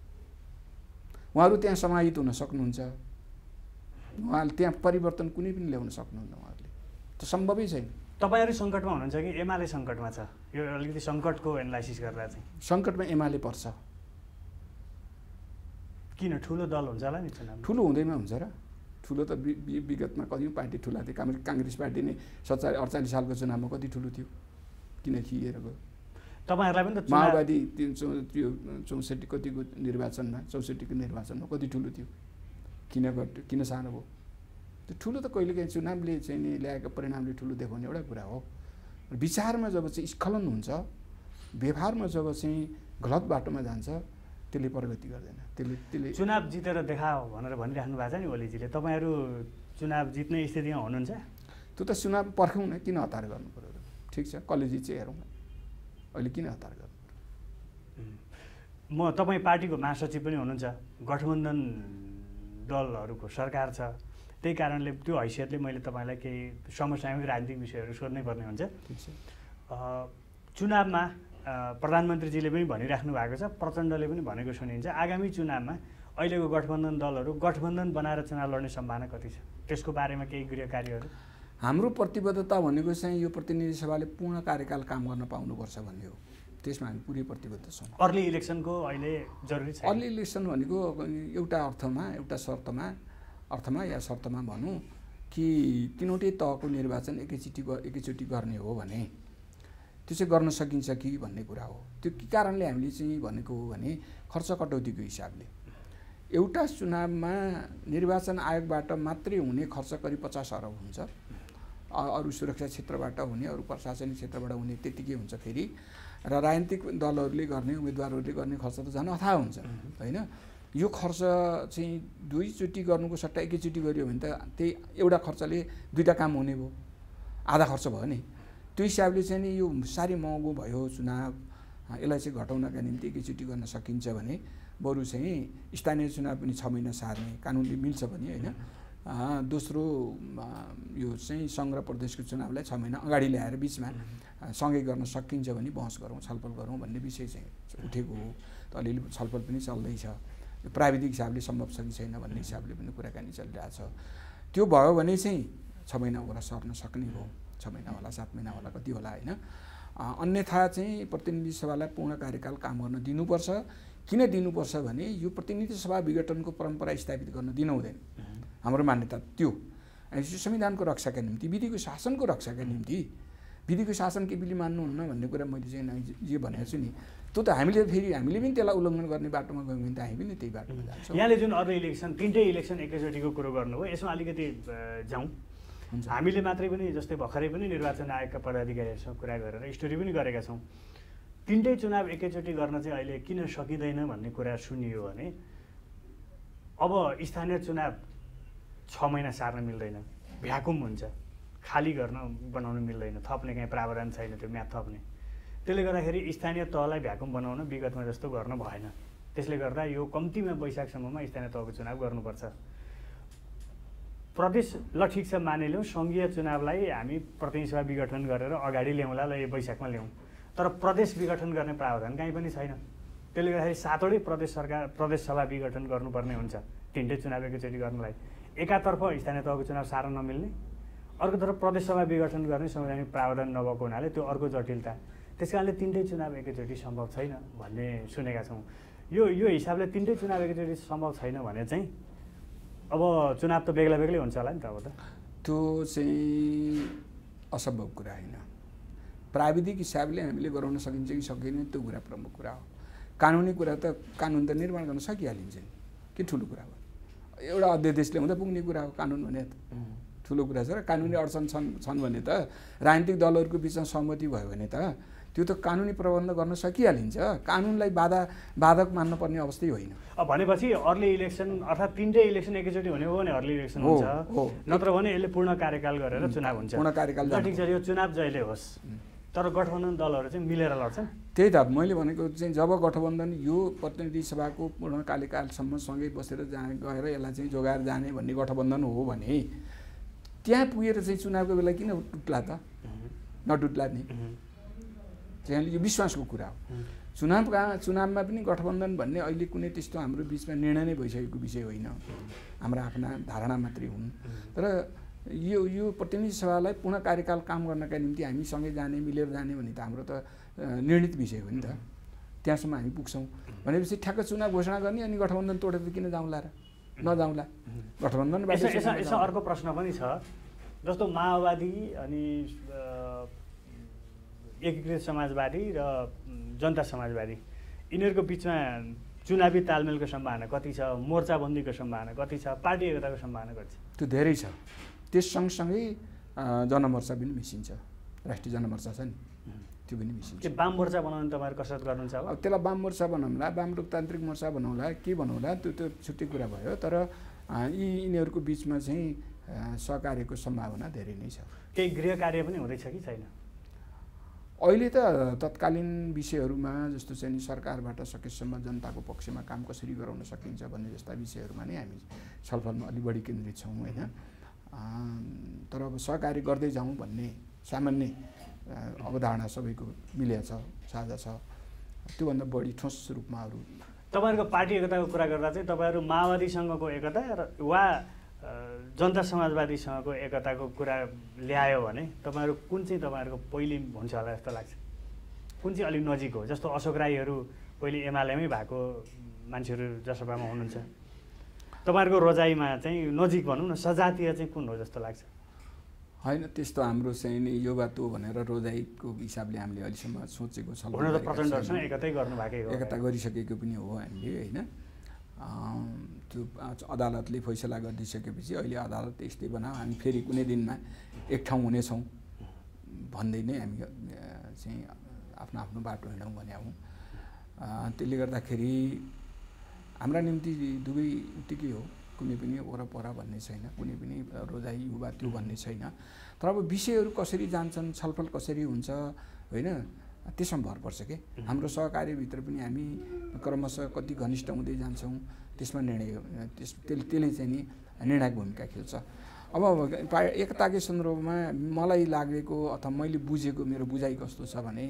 उहाँहरु त्यहाँ समाहित हुन सक्नुहुन्छ उहाँले त्यहाँ परिवर्तन कुनै पनि ल्याउन सक्नुहुन्न उहाँहरुले त सम्भवै छैन तपाईहरु संकटमा हुनुहुन्छ कि एमाले संकटमा छ यो अलिकति संकटको एनालाइसिस गर्दा चाहिँ संकटमा एमाले पर्छ किन ठूलो दल हुन्छ होला नि ठूलो हुँदैमा हुन्छ र ठूलो त विगतमा कति पार्टी ठूला थियो कांग्रेस पार्टी नै अठचालीस सालको चुनावमा कति ठूलो थियो किन थिएर गयो तपाईहरुलाई पनि त माओवादी चौसठी कतिको निर्वाचनमा चौसठी को निर्वाचनमा कति ठूलो थियो किन गर् किन सानो भयो त्यो ठूलो त कहिलेकाहीँ चुनावले चाहिँ नि ल्याएको परिणामले ठूलो देखाउने एउटा कुरा हो विचारमा जब चाहिँ स्खलन हुन्छ व्यवहारमा जब चाहिँ गलत बाटोमा जान्छ त्यसले प्रगति गर्दैन त्यसले त्यसले चुनाव जितेर देखाओ भनेर भनिराख्नु भएको छ नि ओलीजीले तपाईहरु चुनाव जित्ने स्थितिमा हुनुहुन्छ त्यो त चुनाव पर्खौँ न किन हतार गर्नु पर्यो ठीक छ कलेज चाहिँ हेरौँ अहिले किन हतार गर्नु म तपाई पार्टीको महासचिव पनि हुनुहुन्छ गठबन्धन दलहरुको सरकार छ त्यही कारणले त्यो हैसियतले मैले तपाईलाई केही समसामयिक राजनीतिक विषयहरु सोध्नै पर्ने हुन्छ चुनावमा प्रधानमन्त्रीजीले पनि भनिराख्नु भएको छ प्रचण्डले पनि भनेको सुनिन्छ आगामी चुनावमा अहिलेको गठबन्धन दलहरु गठबन्धन बनाएर चुनाव लड्ने सम्भावना कति छ त्यसको बारेमा केही गृह कार्यहरु हाम्रो प्रतिबद्धता भनेको चाहिँ यो प्रतिनिधि सभाले पूर्ण कार्यकाल काम गर्न पाउनुपर्छ भन्ने हो त्यसमा हामी पूरै प्रतिबद्ध छौं अर्ली इलेक्सनको अहिले जरुरी छ अर्ली इलेक्सन भनेको एउटा अर्थमा एउटा शर्तमा अर्थमा या शर्तमा भनौं कि तीनवटै तहको निर्वाचन एकैचोटी एकैचोटी गर्ने हो भने त्यो चाहिँ गर्न सकिन्छ कि भन्ने कुरा हो त्यो के कारणले हामीले चाहिँ भनेको हो भने खर्च कटौतीको हिसाबले एउटा चुनावमा निर्वाचन आयोगबाट मात्रै हुने खर्च करिब पचास अर्ब हुन्छ अरु सुरक्षा क्षेत्रबाट हुने अरु प्रशासनिक क्षेत्रबाट हुने त्यतिकै हुन्छ फेरि र राजनीतिक दलहरुले गर्ने उम्मेदवारहरुले गर्ने खर्च त झन् अथाह हुन्छ हैन यो खर्च चाहिँ दुई चोटी गर्नुको सट्टा एकैचोटी गरियो भने त त्यही एउटा खर्चले दुईटा काम हुने भयो आधा खर्च भयो नि त्यो हिसाबले चाहिँ नि यो सारी महँगो भयो चुनाव यसलाई चाहिँ घटाउनका निम्ति एकैचोटी गर्न सकिन्छ भने बरु चाहिँ स्थानीय चुनाव पनि छ महिना सार्ने कानुनले मिल्छ भने हैन दोस्रो यो चाहिँ संघ र प्रदेशको चुनावलाई छ महिना अगाडि ल्याएर बीचमा सँगै गर्न सकिन्छ भने बहस गरौँ छलफल गरौँ भन्ने विषय चाहिँ उठेको हो त अलिअलि छलफल पनि चल्दैछ प्राविधिक हिसाबले सम्भव छ कि छैन भन्ने हिसाबले पनि कुराकानी चलिरहेछ त्यो भयो भने चाहिँ छ महिना होला सर्न सक्ने हो छ महिना होला सात महिना होला कति होला हैन अन्यथा चाहिँ प्रतिनिधि सभालाई पूर्ण कार्यकाल काम गर्न दिनुपर्छ किन दिनुपर्छ भने यो प्रतिनिधि सभा विघटनको परम्परा स्थापित गर्न दिन हुँदैन हाम्रो मान्यता त्यो अनि संविधानको रक्षाका निम्ति विधिको शासनको रक्षाका निम्ति विधिको शासन केपीले मान्नुहुन्न भन्ने कुरा मैले चाहिँ जे भनेको छु नि त्यो त हामीले फेरि हामीले पनि त्यसलाई उल्लङ्घन गर्ने बाटोमा गयौँ भने त हामी पनि त्यही बाटोमा जान्छौँ यहाँले जुन अर्ली इलेक्सन तीनटै इलेक्सन एकैचोटीको कुरा गर्नुभयो यसमा अलिकति जाउँ हामीले मात्रै पनि जस्तै भर्खरै पनि निर्वाचन आयोगका पदाधिकारीसँग कुरा गरेर स्टोरी पनि गरेका छौं। तीनटै चुनाव एकैचोटी गर्न चाहिँ अहिले किन सकिदैन भन्ने कुरा सुनियो भने अब स्थानीय चुनाव छ महिना सार्न मिल्दैन, भ्याकुम हुन्छ, खाली गर्न बनाउन मिल्दैन, थप्ने कुनै प्रावधान छैन त्यो म्याप थप्ने। त्यसले गर्दाखेरि स्थानीय तहलाई भ्याकुम बनाउन विगतमा जस्तो गर्न भएन। त्यसले गर्दा यो कम्तीमा बैशाखसम्ममा स्थानीय तहको चुनाव गर्नुपर्छ। प्रदेश ल ठिक छ मानिलियौं, संघीय चुनावलाई हामी प्रतिनिधि सभा विघटन गरेर अगाडि ल्याउँला, ल यो बैशाखमा ल्याउँ, तर प्रदेश विघटन गर्ने प्रावधान कहीँ पनि छैन। त्यसले गर्दाखेरि सातवटै प्रदेश सरकार प्रदेश सभा विघटन गर्नुपर्ने हुन्छ तीनटै चुनाव एकैचोटि गर्नलाई। एकातर्फ स्थानीय तहको चुनाव सार्न नमिल्ने, अर्कोतर्फ प्रदेशसभा विघटन गर्ने संवैधानिक प्रावधान नभएको हुनाले त्यो अर्को जटिलता। त्यसकारणले तीनटै चुनाव एकैचोटि सम्भव छैन भन्ने सुनेका छौँ। यो यो हिसाबले तीनटै चुनाव एकैचोटि सम्भव छैन भने चाहिँ अब चुनाव त बेग्ला बेग्लै हुन्छ होला नि त। अब त त्यो चाहिँ असम्भव कुरा होइन, प्राविधिक हिसाबले हामीले गराउन सकिन्छ कि सकिँदैन त्यो कुरा प्रमुख कुरा हो। कानुनी कुरा त कानुन त निर्माण गर्न सकिहालिन्छ नि, के ठुलो कुरा हो, एउटा अध्यादेश ल्याउँदा पुग्ने कुरा हो कानुन भने। त ठुलो कुरा छ र कानुनी अडचन छन् छन् भने त राजनीतिक दलहरूको बिचमा सहमति भयो भने त त्यो त कानुनी प्रबन्ध गर्न सकिहालिन्छ, कानुनलाई बाधा बाधक मान्नुपर्ने अवस्थै होइन। अब भनेपछि अर्ली इलेक्सन अर्थात् तिनटै इलेक्सन एकैचोटि हुने हो भने अर्ली इलेक्सन हुन्छ, नत्र भने यसले पूर्ण कार्यकाल गरेर चुनाव हुन्छ। पूर्ण कार्यकाल ठिक छ, यो चुनाव जहिले होस्, तर गठबन्धन दलहरू चाहिँ मिलेर लड्छन्। त्यही त मैले भनेको चाहिँ जब गठबन्धन यो प्रतिनिधि सभाको पूर्ण कार्यकालसम्म सँगै बसेर जाने गएर यसलाई चाहिँ जोगाएर जाने भन्ने गठबन्धन हो भने त्यहाँ पुगेर चाहिँ चुनावको बेला किन टुट्ला त, नटुट्ला नि, त्यहाँले यो विश्वासको कुरा हो। चुनावका चुनावमा पनि गठबन्धन भन्ने अहिले कुनै त्यस्तो हाम्रो बिचमा निर्णय नै भइसकेको विषय होइन, हाम्रा आफ्ना धारणा मात्रै हुन्। तर यो यो प्रतिनिधि सभालाई पूर्ण कार्यकाल काम गर्नका निम्ति हामी सँगै जाने, मिलेर जाने भन्ने त हाम्रो त निर्णित विषय हो नि त। त्यहाँसम्म हामी पुग्छौँ भनेपछि ठ्याक्क चुनाव घोषणा गर्ने अनि गठबन्धन तोडेर किन जाउँला र नजाउँला गठबन्धन। यसो अर्को प्रश्न पनि छ, जस्तो माओवादी अनि एकीकृत समाजवादी र जनता समाजवादी यिनीहरूको बिचमा चुनावी तालमेलको सम्भावना कति छ, मोर्चाबन्दीको सम्भावना कति छ, पार्टी एकताको सम्भावना कति छ? त्यो धेरै छ। त्यस सँगसँगै जनमोर्चा पनि मिसिन्छ, राष्ट्रिय जनमोर्चा छ नि त्यो पनि मिसिन्छ। वाम मोर्चा बनाउन तपाईँहरू कसरत गर्नुहुन्छ? अब त्यसलाई वाम मोर्चा बनाउँला, वाम लोकतान्त्रिक मोर्चा बनाउँला, के बनाउँला त्यो त्यो छुट्टै कुरा भयो। तर यी यिनीहरूको बिचमा चाहिँ सहकार्यको सम्भावना धेरै नै छ। केही गृह कार्य पनि हुँदैछ कि छैन? अहिले त तत्कालीन विषयहरूमा जस्तो चाहिँ सरकारबाट सकेसम्म जनताको पक्षमा काम कसरी गराउन सकिन्छ भन्ने जस्ता विषयहरूमा नै हामी छलफलमा अलि बढी केन्द्रित छौँ होइन। तर अब सहकार्य गर्दै जाउँ भन्ने सामान्य अवधारणा सबैको मिलेको छ, साझा छ, त्योभन्दा बढी ठोस रूपमा। अरू तपाईँहरूको पार्टी एकताको कुरा गर्दा चाहिँ तपाईँहरू माओवादीसँगको एकता वा जनता समाजवादीसँगको एकताको कुरा ल्यायो भने तपाईँहरू कुन चाहिँ तपाईँहरूको पहिले हुन्छ होला जस्तो लाग्छ, कुन चाहिँ अलिक नजिक हो? जस्तो अशोक राईहरू पहिले एमालेमै भएको मान्छेहरू जसपामा हुनुहुन्छ, तपाईहरुको रोजाइमा चाहिँ नजिक भनौँ न सजातीय चाहिँ कुन हो जस्तो लाग्छ? हैन, त्यस्तो हाम्रो चाहिँ नि यो वा त्यो भनेर रोजाइको हिसाबले हामीले अहिलेसम्म सोचेको छ भने प्रचण्डसँग एकतै गर्नु भएकै हो, एकता गरिसकेको पनि हो हामीले हैन। त्यो अदालतले फैसला गरिदिसकेपछि अहिले अदालत यस्तै बनाऊ, हामी फेरि कुनै दिनमा एक ठाउँ हुनेछौँ भन्दै नै हामी चाहिँ आफ्नो आफ्नो बाटो हिँडौँ भन्या हौँ। त्यसले गर्दाखेरि हाम्रा निम्ति दुवै उत्तिकै हो, कुनै पनि वरपर भन्ने छैन, कुनै पनि रोजाइ युवा त्यो भन्ने छैन। तर अब विषयहरू कसरी जान्छन्, छलफल कसरी हुन्छ होइन त्यसमा भर पर्छ के। हाम्रो सहकार्यभित्र पनि हामी क्रमशः कति घनिष्ठ हुँदै जान्छौँ त्यसमा निर्णय त्यस त्यसले चाहिँ नि निर्णायक भूमिका खेल्छ। अब एकताकै सन्दर्भमा मलाई लागेको अथवा मैले बुझेको मेरो बुझाइ कस्तो छ भने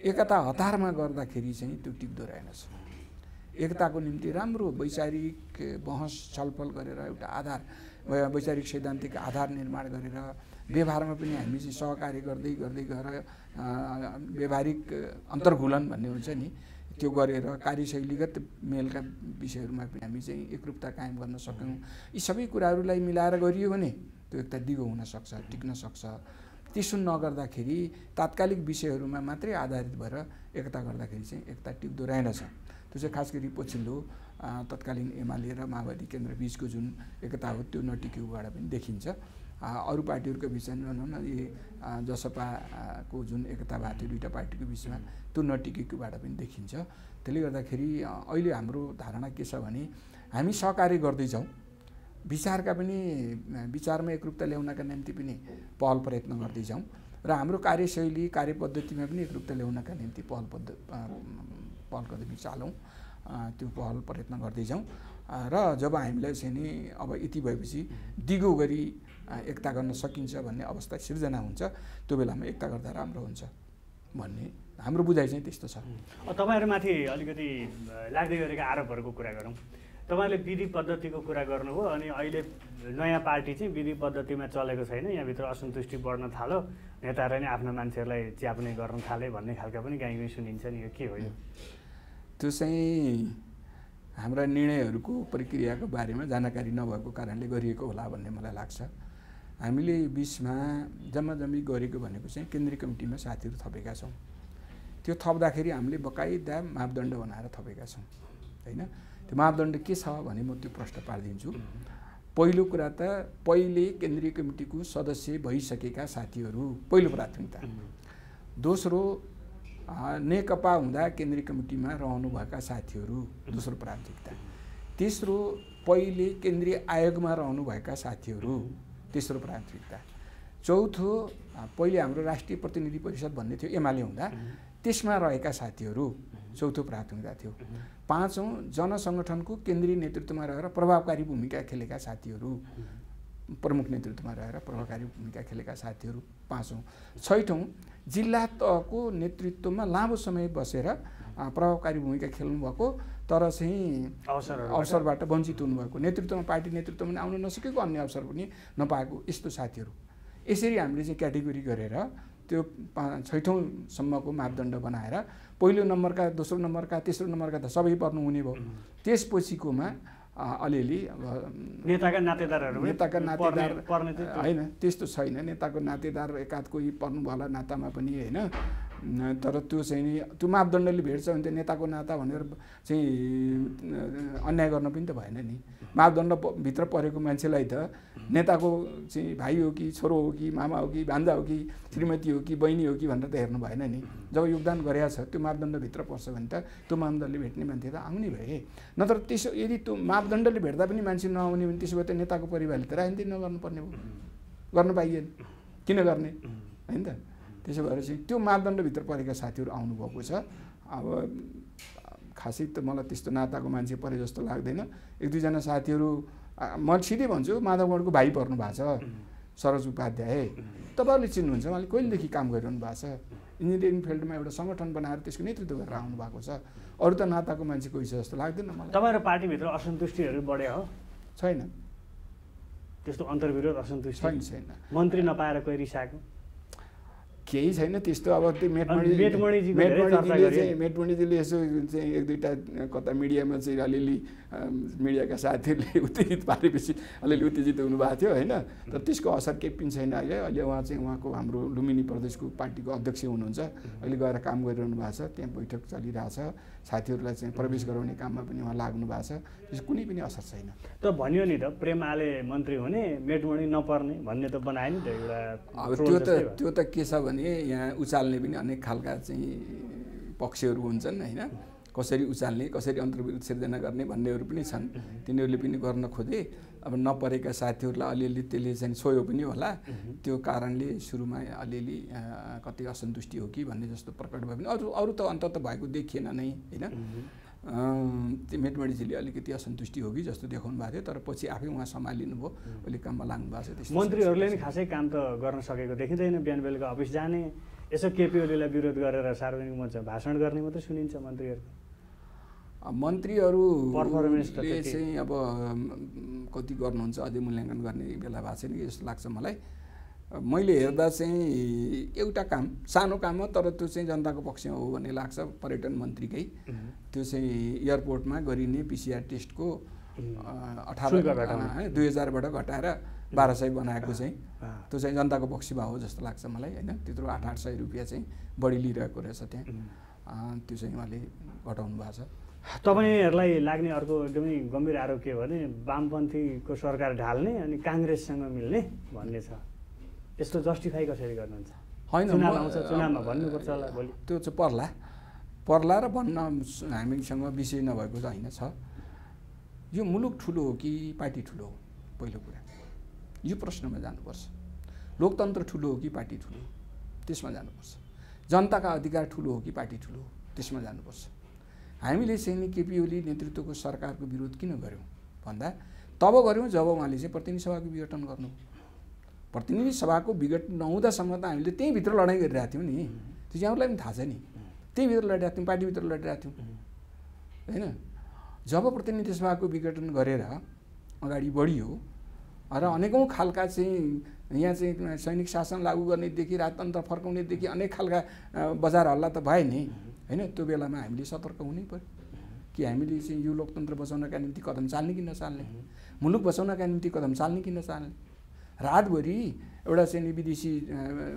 एकता हतारमा गर्दाखेरि चाहिँ त्यो टिक्दो रहेनछ। एकताको निम्ति राम्रो वैचारिक बहस छलफल गरेर एउटा आधार वैचारिक सैद्धान्तिक आधार निर्माण गरेर व्यवहारमा पनि हामी चाहिँ सहकार्य गर्दै गर्दै गएर व्यवहारिक अन्तर्घुलन भन्ने हुन्छ नि त्यो गरेर कार्यशैलीगत मेलका विषयहरूमा पनि हामी चाहिँ एकरूपता कायम गर्न सक्यौँ। यी सबै कुराहरूलाई मिलाएर गरियो भने त्यो एकता दिगो हुनसक्छ, टिक्न सक्छ। त्यसो नगर्दाखेरि तात्कालिक विषयहरूमा मात्रै आधारित भएर एकता गर्दाखेरि चाहिँ एकता टिक्दो रहेनछ। त्यो चाहिँ खास गरी पछिल्लो तत्कालीन एमाले र माओवादी केन्द्र बीचको जुन एकता हो त्यो नटिकेकोबाट पनि देखिन्छ। अरु पार्टीहरुको विषयमा भनौं न यो जसपाको जुन एकतावाद दुईटा पार्टीको बीचमा त्यो नटिकेकोबाट पनि देखिन्छ। त्यसले गर्दाखेरि अहिले हाम्रो धारणा के छ भने हामी सहकार्य गर्दै जाऊ, विचारका पनि विचारमा एकरूपता ल्याउनका निम्ति पनि पहल प्रयत्न गर्दै जाऊ र हाम्रो कार्यशैली कार्यपद्धतिमा पनि एकरूपता ल्याउनका निम्ति पहल पहल गर्दै चलाऊ, त्यो पहल प्रयत्न गर्दै जाऊ र जब हामीलाई चाहिँ नि अब यति भएपछि दिगो गरी एकता गर्न सकिन्छ भन्ने अवस्था सिर्जना हुन्छ त्यो बेलामा एकता गर्दा राम्रो हुन्छ भन्ने हाम्रो बुझाइ चाहिँ त्यस्तो छ। तपाईहरुमाथि अलिकति लाग्दै गरेको आरोपहरुको कुरा गरौं, तपाईले विधि पद्धतिको कुरा गर्नुभयो अनि अहिले नयाँ पार्टी चाहिँ विधि पद्धतिमा चलेको छैन, यहाँ भित्र असन्तुष्टि बढ्न थाल्यो, नेताहरुले नै आफ्ना मान्छेहरुलाई च्याप्ने गर्न थाले भन्ने खालको पनि गाइमै सुनिन्छ नि, यो के हो? यो त्यो चाहिँ हाम्रा निर्णयहरुको प्रक्रियाको बारेमा जानकारी नभएको कारणले गरिएको होला भन्ने मलाई लाग्छ। हामीले बीचमा जम्माजम्मी गरेको भनेको चाहिँ केन्द्रीय कमिटीमा साथीहरु थपेका छौं, त्यो थप्दाखेरि हामीले बकाइदा मापदण्ड बनाएर थपेका छौं हैन। त्यो मापदण्ड के छ भने म त्यो प्रश्न पार्दिन्छु। पहिलो कुरा त पहिले केन्द्रीय कमिटीको सदस्य भइसकेका साथीहरु पहिलो प्राथमिकता, दोस्रो नेकपा हुँदा केन्द्रीय कमिटीमा रहनुभएका साथीहरु दोस्रो प्राथमिकता, तेस्रो पहिले केन्द्रीय आयोगमा रहनुभएका साथीहरु तेस्रो प्राथमिकता, चौथो पहिले हाम्रो राष्ट्रिय प्रतिनिधि परिषद भन्ने थियो एमाले हुँदा त्यसमा रहेका साथीहरु चौथो प्राथमिकता थियो, पाँचौं जनसंगठनको केन्द्रीय नेतृत्वमा रहेर प्रभावकारी भूमिका खेलेका साथीहरु प्रमुख नेतृत्वमा रहेर प्रभावकारी भूमिका खेलेका साथीहरु पाँचौं, छैठौं जिल्ला तहको नेतृत्वमा लामो समय बसेर प्रभावकारी भूमिका खेल्नु भएको तर चाहिँ अवसर अवसरबाट वञ्चित हुनु भएको, नेतृत्वमा पार्टी नेतृत्वमा पनि आउन नसकेको, अन्य अवसर पनि नपाएको यस्तो साथीहरु। यसरी हामीले चाहिँ क्याटेगोरी गरेर त्यो छैठौं सम्मको मापदण्ड बनाएर पहिलो नम्बरका दोस्रो नम्बरका तेस्रो नम्बरका त सबै पर्नु हुने भयो, त्यसपछिकोमा अलिअलि नेताका नातेदारहरु नेताका नातेदार हैन त्यस्तो छैन, नेताको नातेदार एकाध कोही पर्नु भला नातामा पनि हैन, तर त्यो चाहिँ नि त्यो मापदण्डले भेट्छ भने त नेताको नाता भनेर चाहिँ अन्याय गर्न पनि त भएन नि, मापदण्ड भित्र परेको मान्छेलाई त नेताको चाहिँ भाइ हो कि छोरो हो कि मामा हो कि भान्जा हो कि श्रीमती हो कि बहिनी हो कि भनेर त हेर्नु भएन नि। जब योगदान गरेको छ त्यो मापदण्ड भित्र पर्छ भने त त्यो मापदण्डले भेट्ने मान्छे त आउने भए, नत्र त्यसो यदि त्यो मापदण्डले भेट्दा पनि मान्छे नआउने भने त्यसो भए त नेताको परिवारले त राजनीति नगर्नुपर्ने हो, गर्न पाइएन किन गर्ने हैन त। त्यसो भएर चाहिँ त्यो मापदण्डभित्र परेका साथीहरु आउनु भएको छ। अब खासै त मलाई त्यस्तो नाताको मान्छे परे जस्तो लाग्दैन, एक दुईजना साथीहरु म सिधै भन्छु माधवगणको भाइ पर्नु भएको छ सरोज उपाध्याय, तपाईहरुले चिन्नुहुन्छ, उहाँले कहिलेदेखि काम गरिरहनु भएको छ, इन्जिनियरिङ फिल्डमा एउटा संगठन बनाएर त्यसको नेतृत्व गरेर आउनु भएको छ, अरु त नाताको मान्छे कोही छ जस्तो लाग्दैन मलाई। तपाईहरु पार्टीभित्र असन्तुष्टिहरु बढे हो? छैन, त्यस्तो अन्तर्विरोध असन्तुष्टि छैन छैन मन्त्री नपाएर कोही रिसाएको केही छैन त्यस्तो। अब त्यो मेटमणिजी मेटमणिजीले चाहिँ मेटमणिजीले यसो चाहिँ एक दुईटा कता मिडियामा चाहिँ अलिअलि मिडियाका साथीहरूले उत्तेजित पारेपछि अलिअलि उत्तेजित हुनुभएको थियो होइन, तर त्यसको असर केही पनि छैन अहिले। अहिले उहाँ चाहिँ उहाँको हाम्रो लुम्बिनी प्रदेशको पार्टीको अध्यक्ष हुनुहुन्छ, अहिले गएर काम गरिरहनु भएको छ, त्यहाँ बैठक चलिरहेछ, साथीहरूलाई चाहिँ प्रवेश गराउने काममा पनि उहाँ लाग्नु भएको छ, त्यसको कुनै पनि असर छैन। त भन्यो नि त प्रेमाले मन्त्री हुने मेटमणि नपर्ने भन्ने त बनायो नि त एउटा। अब त्यो त त्यो त के छ भने यहाँ उचाल्ने पनि अनेक खालका चाहिँ पक्षहरू हुन्छन् हैन, कसरी उचाल्ने कसरी अन्तर्विरोध सिर्जना गर्ने भन्नेहरू पनि छन्, तिनीहरूले पनि गर्न खोजे। अब नपरेका साथीहरूलाई अलिअलि त्यसले चाहिँ सोयो पनि होला, त्यो कारणले सुरुमा अलिअलि कति असन्तुष्टि हो कि भन्ने जस्तो प्रकट भयो भने अरू अरू त अन्तत भएको देखिएन नै हैन। त्यो मेटमणिजीले अलिकति असन्तुष्टि हो कि जस्तो देखाउनु भएको थियो, तर पछि आफै उहाँ सम्हालिनु भयो, अहिले काममा लाग्नु भएको छ। मन्त्रीहरूले नि खासै काम त गर्न सकेको देखिँदैन, बिहान बेलुका अफिस जाने, यसो केपी ओलीलाई विरोध गरेर सार्वजनिक मञ्चमा भाषण गर्ने मात्रै सुनिन्छ मन्त्रीहरूको। मन्त्रीहरू पर्फर्मेन्सले चाहिँ अब कति गर्नुहुन्छ अझै मूल्याङ्कन गर्ने बेला भएको छैन कि जस्तो लाग्छ मलाई। मैले हेर्दा चाहिँ एउटा काम सानो काम हो तर त्यो चाहिँ जनताको पक्षमा हो भन्ने लाग्छ, पर्यटन मन्त्रीकै त्यो चाहिँ एयरपोर्टमा गरिने पिसिआर टेस्टको अठार दुई हजारबाट घटाएर बाह्र सय बनाएको चाहिँ त्यो चाहिँ जनताको पक्षमा हो जस्तो लाग्छ मलाई होइन। त्यत्रो आठ आठ सय रुपियाँ चाहिँ बढी लिइरहेको रहेछ त्यहाँ, त्यो चाहिँ उहाँले घटाउनु भएको छ। तपाईहरुलाई लाग्ने अर्को एकदमै गम्भीर आरोप के भने वामपन्थीको सरकार ढाल्ने अनि कांग्रेससँग मिल्ने भन्ने छ। यस्तो जस्टिफाई कसरी गर्नुहुन्छ? हैन चुनाव आउँछ, चुनावमा भन्नु पर्छ होला भोलि। त्यो चाहिँ पर्ला पर्ला र भन्न हामीसँग विषय नभएको त हैन छ। यो मुलुक ठुलो हो कि पार्टी ठुलो हो? पहिलो कुरा यो प्रश्नमा जानुपर्छ। लोकतन्त्र ठुलो हो कि पार्टी ठुलो? त्यसमा जानुपर्छ। जनताका अधिकार ठुलो हो कि पार्टी ठुलो? त्यसमा जानुपर्छ। हामीले चाहिँ नि केपी ओली नेतृत्वको सरकारको विरोध किन गर्यौं भन्दा तब गर्यौं जब उहाँले चाहिँ प्रतिनिधि सभाको विघटन गर्नु। प्रतिनिधि सभाको विघटन नहुँदा सम्म त हामीले त्यही भित्र लडाई गरिरहेको थियौं नि। त्यो यहाँहरुलाई पनि थाहा छ नि, त्यही भित्र लडाइरहेको थियौं, पार्टी भित्र लडाइरहेको थियौं हैन। जब प्रतिनिधि सभाको विघटन गरेर अगाडि बढियो र अनेकौं खालका चाहिँ यहाँ चाहिँ सैनिक शासन लागू गर्नेदेखि राजतन्त्र फर्काउनेदेखि अनेक खालका बजार हल्ला त भए नि हैन। त्यो बेलामा हामीले सतर्क हुनै पर्यो कि हामीले चाहिँ यो लोकतन्त्र बचाउनका निम्ति कदम चाल्ने कि नचाल्ने, मुलुक बचाउनका निम्ति कदम चाल्ने कि नचाल्ने। रातभरि एउटा चाहिँ विदेशी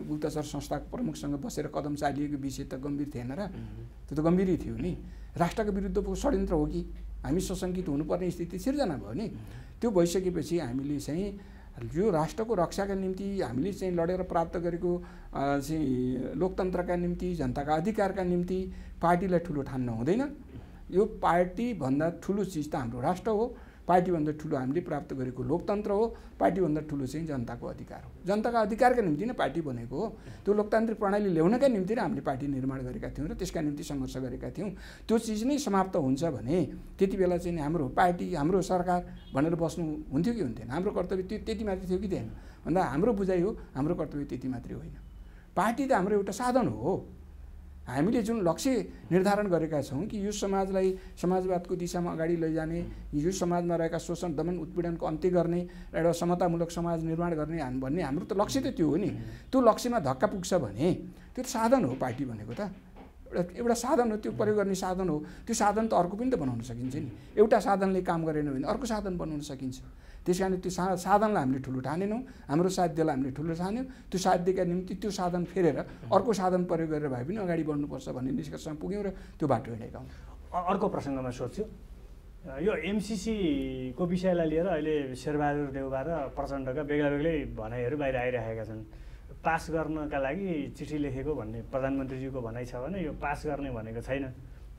गुप्तचर संस्थाको प्रमुखसँग बसेर कदम चालिएको विषय त गम्भीर थिएन र, त्यो त गम्भीरै थियो नि। राष्ट्रको विरुद्धको षड्यन्त्र हो कि हामी सशंकित हुनुपर्ने स्थिति सिर्जना भयो नि। त्यो भइसकेपछि हामीले चाहिँ यो राष्ट्रको रक्षाका निम्ति हामीले चाहिँ लडेर प्राप्त गरेको चाहिँ लोकतन्त्रका निम्ति, जनताका अधिकारका निम्ति पार्टीलाई ठुलो ठान्न हुँदैन। यो पार्टी भन्दा ठुलो चीज त हाम्रो राष्ट्र हो, पार्टी भन्दा ठुलो हामीले प्राप्त गरेको लोकतन्त्र हो, पार्टी भन्दा ठुलो चाहिँ जनताको अधिकार हो। जनताका अधिकारका निम्ति नै पार्टी बनेको हो। त्यो लोकतान्त्रिक प्रणाली ल्याउनका निम्ति हामीले पार्टी निर्माण गरेका थियौं र त्यसका निम्ति संघर्ष गरेका थियौं। त्यो चीज नै समाप्त हुन्छ भने त्यति बेला चाहिँ हाम्रो पार्टी, हाम्रो सरकार भनेर बस्नु हुन्थ्यो कि हुन्थेन? हाम्रो कर्तव्य त्यो त्यति मात्र थियो कि थिएन भन्दा हाम्रो बुझाइ हो हाम्रो कर्तव्य त्यति मात्र होइन। पार्टी त हाम्रो एउटा साधन हो। हामीले जुन लक्ष्य निर्धारण गरेका छौं कि यो समाजलाई समाजवादको दिशामा अगाडि लैजाने, यो समाजमा रहेका शोषण दमन उत्पीडनको अन्त्य गर्ने, एउटा समतामूलक समाज निर्माण गर्ने भन्ने हाम्रो त लक्ष्य त त्यो हो नि। त्यो लक्ष्यमा धक्का पुग्छ भने त्यो साधन हो। पार्टी भनेको त एउटा साधन हो, त्यो प्रयोग गर्ने साधन हो। त्यो साधन त अर्को पनि त बनाउन सकिन्छ नि। एउटा साधनले काम गरेन भने अर्को साधन बनाउन सकिन्छ। त्यसकारण त्यो साधनलाई हामीले ठुलो ठानेनौं, हाम्रो साध्यलाई हामीले ठुलो ठान्यौं। त्यो साध्यका निम्ति त्यो साधन फेरेर अर्को साधन प्रयोग गरेर भए पनि अगाडि बढ्नुपर्छ भन्ने निष्कर्षमा पुग्यौं र त्यो बाटो हिँडेका हौं। अर्को प्रसङ्गमा सोध्छु, यो एमसीसीको विषयलाई लिएर अहिले शेरबहादुर देउवा र प्रचण्डका बेग्ला बेग्लै भनाइहरू बाहिर आइरहेका छन्। पास गर्नका लागि चिठी लेखेको भन्ने प्रधानमन्त्रीजीको भनाइ छ भने यो पास गर्ने भनेको छैन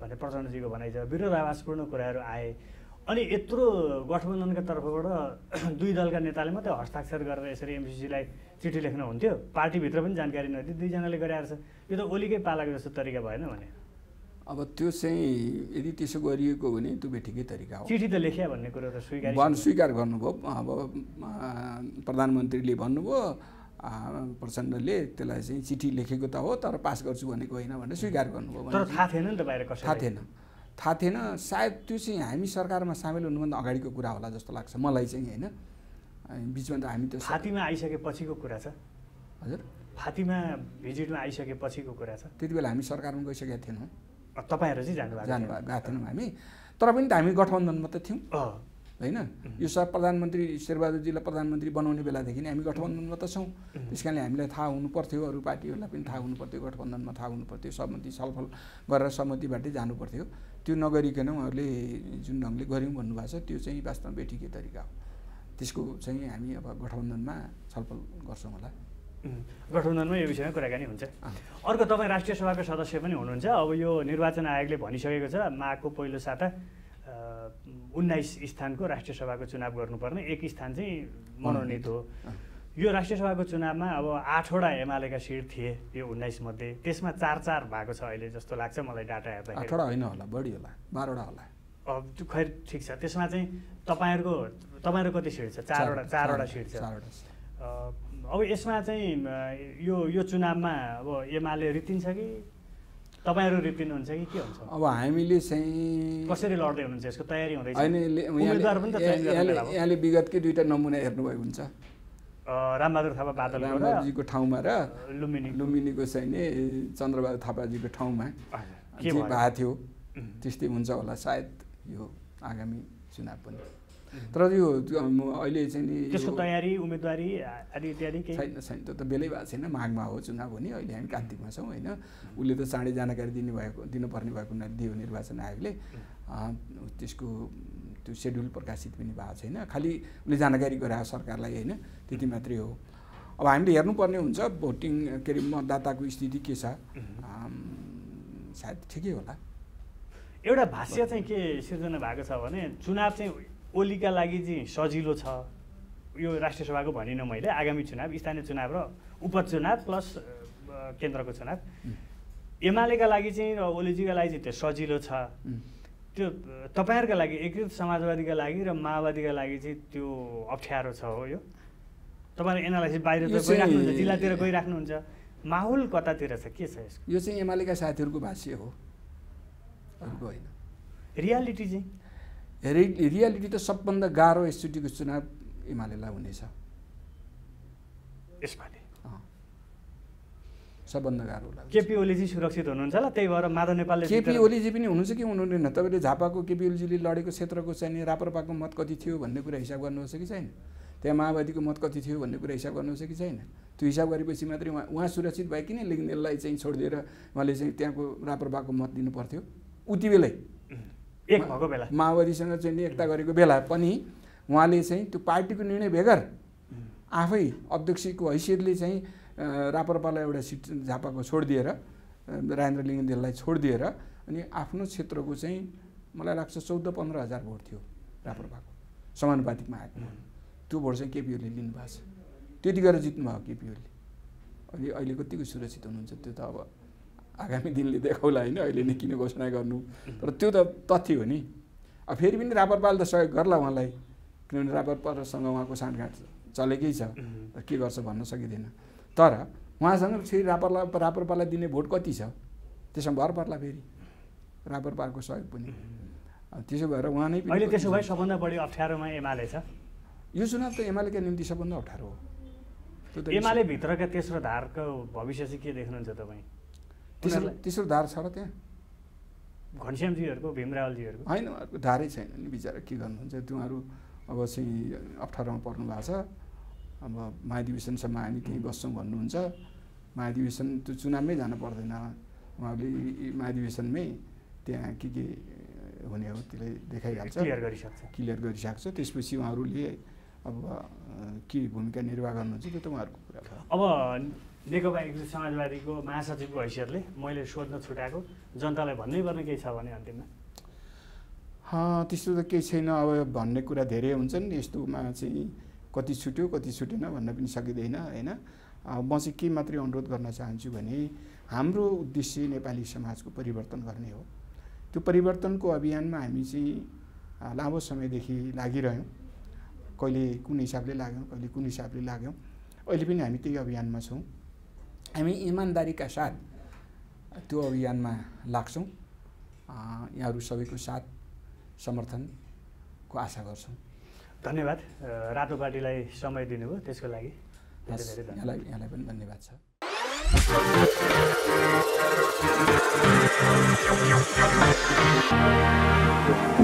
भन्ने प्रचण्डजीको भनाइ छ। विरोधाभासपूर्ण कुराहरू आए अनि यत्रो गठबन्धनका तर्फबाट दुई दलका नेताले मात्रै हस्ताक्षर गरेर यसरी एमसीसीलाई चिठी लेख्न हुन्थ्यो, पार्टीभित्र पनि जानकारी नदिए दुईजनाले गरेर यो त ओलीकै पालाको जस्तो तरिका भएन भने? अब त्यो चाहिँ यदि त्यसो गरिएको हो भने त्यो बेठिकै तरिका हो। चिठी त लेख्या भन्ने कुरो त स्वीकार स्वीकार गर्नुभयो। अब प्रधानमन्त्रीले भन्नुभयो, प्रचण्डले त्यसलाई चाहिँ चिठी लेखेको त हो तर पास गर्छु भनेको होइन भनेर स्वीकार गर्नुभयो। तर थाहा थिएन नि त बाहिर कसरी? थाहा थिएन, थाहा थिएन। सायद त्यो चाहिँ हामी सरकारमा सामेल हुनुभन्दा अगाडिको कुरा होला जस्तो लाग्छ मलाई चाहिँ हैन। बीचमा त हामी त फातिमा आइसकेपछिको कुरा छ। हजुर, फातिमा भिजिटमा आइसकेपछिको कुरा छ। त्यति बेला हामी सरकारमा गइसकेका थिएनौँ। तपाईहरु चाहिँ जानुभएको जानुभएको गएको थिएनौँ हामी। तर पनि त हामी गठबन्धनमा त थियौँ हैन। यो सब प्रधानमन्त्री शेरबहादुरजीलाई प्रधानमन्त्री बनाउने बेलादेखि नै हामी गठबन्धनमा त छौँ। त्यसकारणले हामीलाई थाहा हुनुपर्थ्यो, अरू पार्टीहरूलाई पनि थाहा हुनुपर्थ्यो, गठबन्धनमा थाहा हुनुपर्थ्यो, सहमति छलफल गरेर सहमतिबाटै जानुपर्थ्यो। त्यो नगरिकन उहाँहरूले जुन ढङ्गले गऱ्यौँ भन्नुभएको छ त्यो चाहिँ वास्तवमा बेठिकै तरिका हो। त्यसको चाहिँ हामी अब गठबन्धनमा छलफल गर्छौँ होला। गठबन्धनमा यो विषयमा कुराकानी हुन्छ। अर्को, तपाईँ राष्ट्रिय सभाको सदस्य पनि हुनुहुन्छ। अब यो निर्वाचन आयोगले भनिसकेको छ माघको पहिलो साता उन्नाइस स्थानको राष्ट्रिय सभाको चुनाव गर्नुपर्ने, एक स्थान चाहिँ मनोनीत हो। यो राष्ट्रिय सभाको चुनावमा अब आठवटा एमालेका सिट थिए यो उन्नाइस मध्ये, त्यसमा चार चार भएको छ अहिले जस्तो लाग्छ मलाई डाटा हेर्दा। आठवटा होइन होला, बढी होला, बाह्रवटा होला। अब त्यो खैर ठिक छ। त्यसमा चाहिँ तपाईँहरूको तपाईँहरूको कति सिट छ? चारवटा चारवटा सिट छ। अब यसमा चाहिँ यो यो चुनावमा अब एमाले रित्तिन्छ कि तपाईहरु रित्तिनुहुन्छ कि के हुन्छ? अब हामीले चाहिँ कसरी लड्दै हुनुहुन्छ, यसको तयारी हुँदैछ? हैन, उम्मेदवार पनि त चेन्ज गर्नु। यहाँले विगतकै दुईटा नमुना हेर्नुभएको हुन्छ, रामबहादुर थापा बादलजीको ठाउँमा र लुम्बिनी लुम्बिनीको चाहिँ नि चन्द्रबहादुर थापाजीको ठाउँमा के भएको थियो। त्यस्तै हुन्छ होला सायद यो आगामी चुनाव पनि। तर यो अहिले चाहिँ नि त्यसको तयारी उम्मेदवारी आदि इत्यादि के छैन छैन त्यो त बेलै भएको छैन मागमा हो चुनाव हुने अहिले हामी कान्तिमा छौं हैन उले त साढे जानकारी दिने भएको दिन पर्ने भएको दियो निर्वाचन आयोगले त्यसको त्यो शेड्युल प्रकाशित पनि भएको छैन खाली उले जानकारी गरायो सरकारलाई हैन त्यति मात्रै हो अब हामीले हेर्नु पर्ने हुन्छ भोटिङ के रे मतदाताको स्थिति के छ सायद ठिकै होला एउटा भाष्य चाहिँ के सिर्जना भएको छ भने चुनाव चाहिँ ओलीका लागि चाहिँ सजिलो छ यो राष्ट्रिय सभाको भनिन मैले आगामी चुनाव स्थानीय चुनाव र उपचुनाव प्लस केन्द्रको चुनाव एमालेका लागि चाहिँ र ओलीजीका लागि चाहिँ त्यो सजिलो छ त्यो तपाईहरुका लागि एकीकृत समाजवादीका लागि र माओवादीका लागि चाहिँ त्यो अप्ठ्यारो छ हो यो तपाईहरु एनालाइसिस बाहिर गरिराख्नु हुन्छ जिल्लातिर गरिराख्नु हुन्छ माहौल कतातिर छ के छ यसको यो चाहिँ एमालेका साथीहरुको भाष्य हो रियालिटी चाहिँ रि रियालिटी त सबभन्दा गाह्रो एकचोटिको चुनाव एमालेलाई हुनेछ यसपालि सबभन्दा गाह्रो लाग्छ केपी ओलीजी सुरक्षित हुनुहुन्छ ल त्यही भएर माधव नेपालले केपी ओलीजी पनि हुनुहुन्छ कि हुनुहुन्न तपाईले झापाको केपी ओलीजीले लडेको क्षेत्रको चाहिँ राप्रपाको मत कति थियो भन्ने कुरा हिसाब गर्नुहुन्छ कि छैन त्यहाँ माओवादीको मत कति थियो भन्ने कुरा हिसाब गर्नुहुन्छ कि छैन त्यो हिसाब गरेपछि मात्रै उहाँ सुरक्षित भए किन लिग्नेललाई चाहिँ छोड्दिएर उहाँले चाहिँ त्यहाँको राप्रपाको मत दिनु पर्थ्यो उति बेलै एक भएको बेला माओवादीसँग चाहिँ एकता गरेको बेला पनि उहाँले चाहिँ त्यो पार्टीको निर्णय बेगर आफै अध्यक्षको हैसियतले चाहिँ राप्रपालाई एउटा सिट झापाको छोडिदिएर राजेन्द्र लिङ्गदेललाई छोडिदिएर अनि आफ्नो क्षेत्रको चाहिँ मलाई लाग्छ चौध पन्ध्र हजार भोट थियो राप्रपाको समानुपातिकमा आएको त्यो भोट चाहिँ केपी ओलीले लिनु भएको छ त्यति गरेर जित्नु भएको केपी ओलीले अनि अहिले कतिको सुरक्षित हुनुहुन्छ त्यो त अब आगामी दिनले देखाउला हैन अहिले नै किन घोषणा गर्नु तर त्यो त तथ्य हो नि अब फेरि पनि रापरपाल त सहयोग गर्ला उहाँलाई किनभने रापरपालसँग उहाँको साँठगाँठ चलेकै छ र के गर्छ भन्न सकिदैन तर उहाँसँग फेरि रापरपाल रापरपाललाई दिने भोट कति छ त्यसमा भर पर्ला फेरि रापरपालको सहयोग पनि त्यसो भएर उहाँ नै अहिले त्यसो भए सबभन्दा बढी अप्ठ्यारोमा एमाले छ यो चुनाव त एमालेका निम्ति सबभन्दा अप्ठ्यारो हो एमाले भित्रका तेस्रो धारको भविष्य चाहिँ के देख्नुहुन्छ तपाईँ तेस्रो धार छ र त्यहाँ घनश्यामजीहरुको भीमरालजीहरुको हैन उहाँहरुको धारै छैन नि बिचारा के गर्नुहुन्छ उहाँहरु अब चाहिँ अप्ठ्यारोमा पर्नु भएको छ अब महाधिवेशनसम्म हामी त्यही बस्छौं भन्नुहुन्छ महाधिवेशन त्यो चुनावमै जानु पर्दैन उहाँहरुले महाधिवेशनमै त्यहाँ के के हुने हो त्यसले देखाइहाल्छ क्लियर गरिसक्छ क्लियर गरिसक्छ त्यसपछि उहाँहरुले अब के भूमिका निर्वाह गर्नुहुन्छ त्यो त उहाँहरुको कुरा हो अब नेकपा एकीकृत समाजवादीको महासचिवको हैसियतले मैले सोध्न छुटाएको जनतालाई भन्नुपर्ने केही छ भने अन्तिममा त्यस्तो त केही छैन अब भन्ने कुरा धेरै हुन्छन् यस्तोमा चाहिँ कति छुट्यो कति छुटेन भन्न पनि सकिँदैन हैन म चाहिँ के मात्रै अनुरोध गर्न चाहन्छु भने हाम्रो उद्देश्य नेपाली समाजको परिवर्तन गर्ने हो त्यो परिवर्तनको अभियानमा हामी चाहिँ लामो समयदेखि लागिरह्यौं कहिले कुन हिसाबले लाग्यौं कहिले कुन हिसाबले लाग्यौं अहिले पनि हामी त्यही अभियानमा छौं हामी इमानदारीका साथ त्यो अभियानमा लाग्छौं यहाँहरु सबैको साथ समर्थनको आशा गर्छौं धन्यवाद रातोपाटीलाई समय दिनुभयो त्यसको लागि धेरै धेरै धन्यवाद यहाँलाई पनि धन्यवाद छ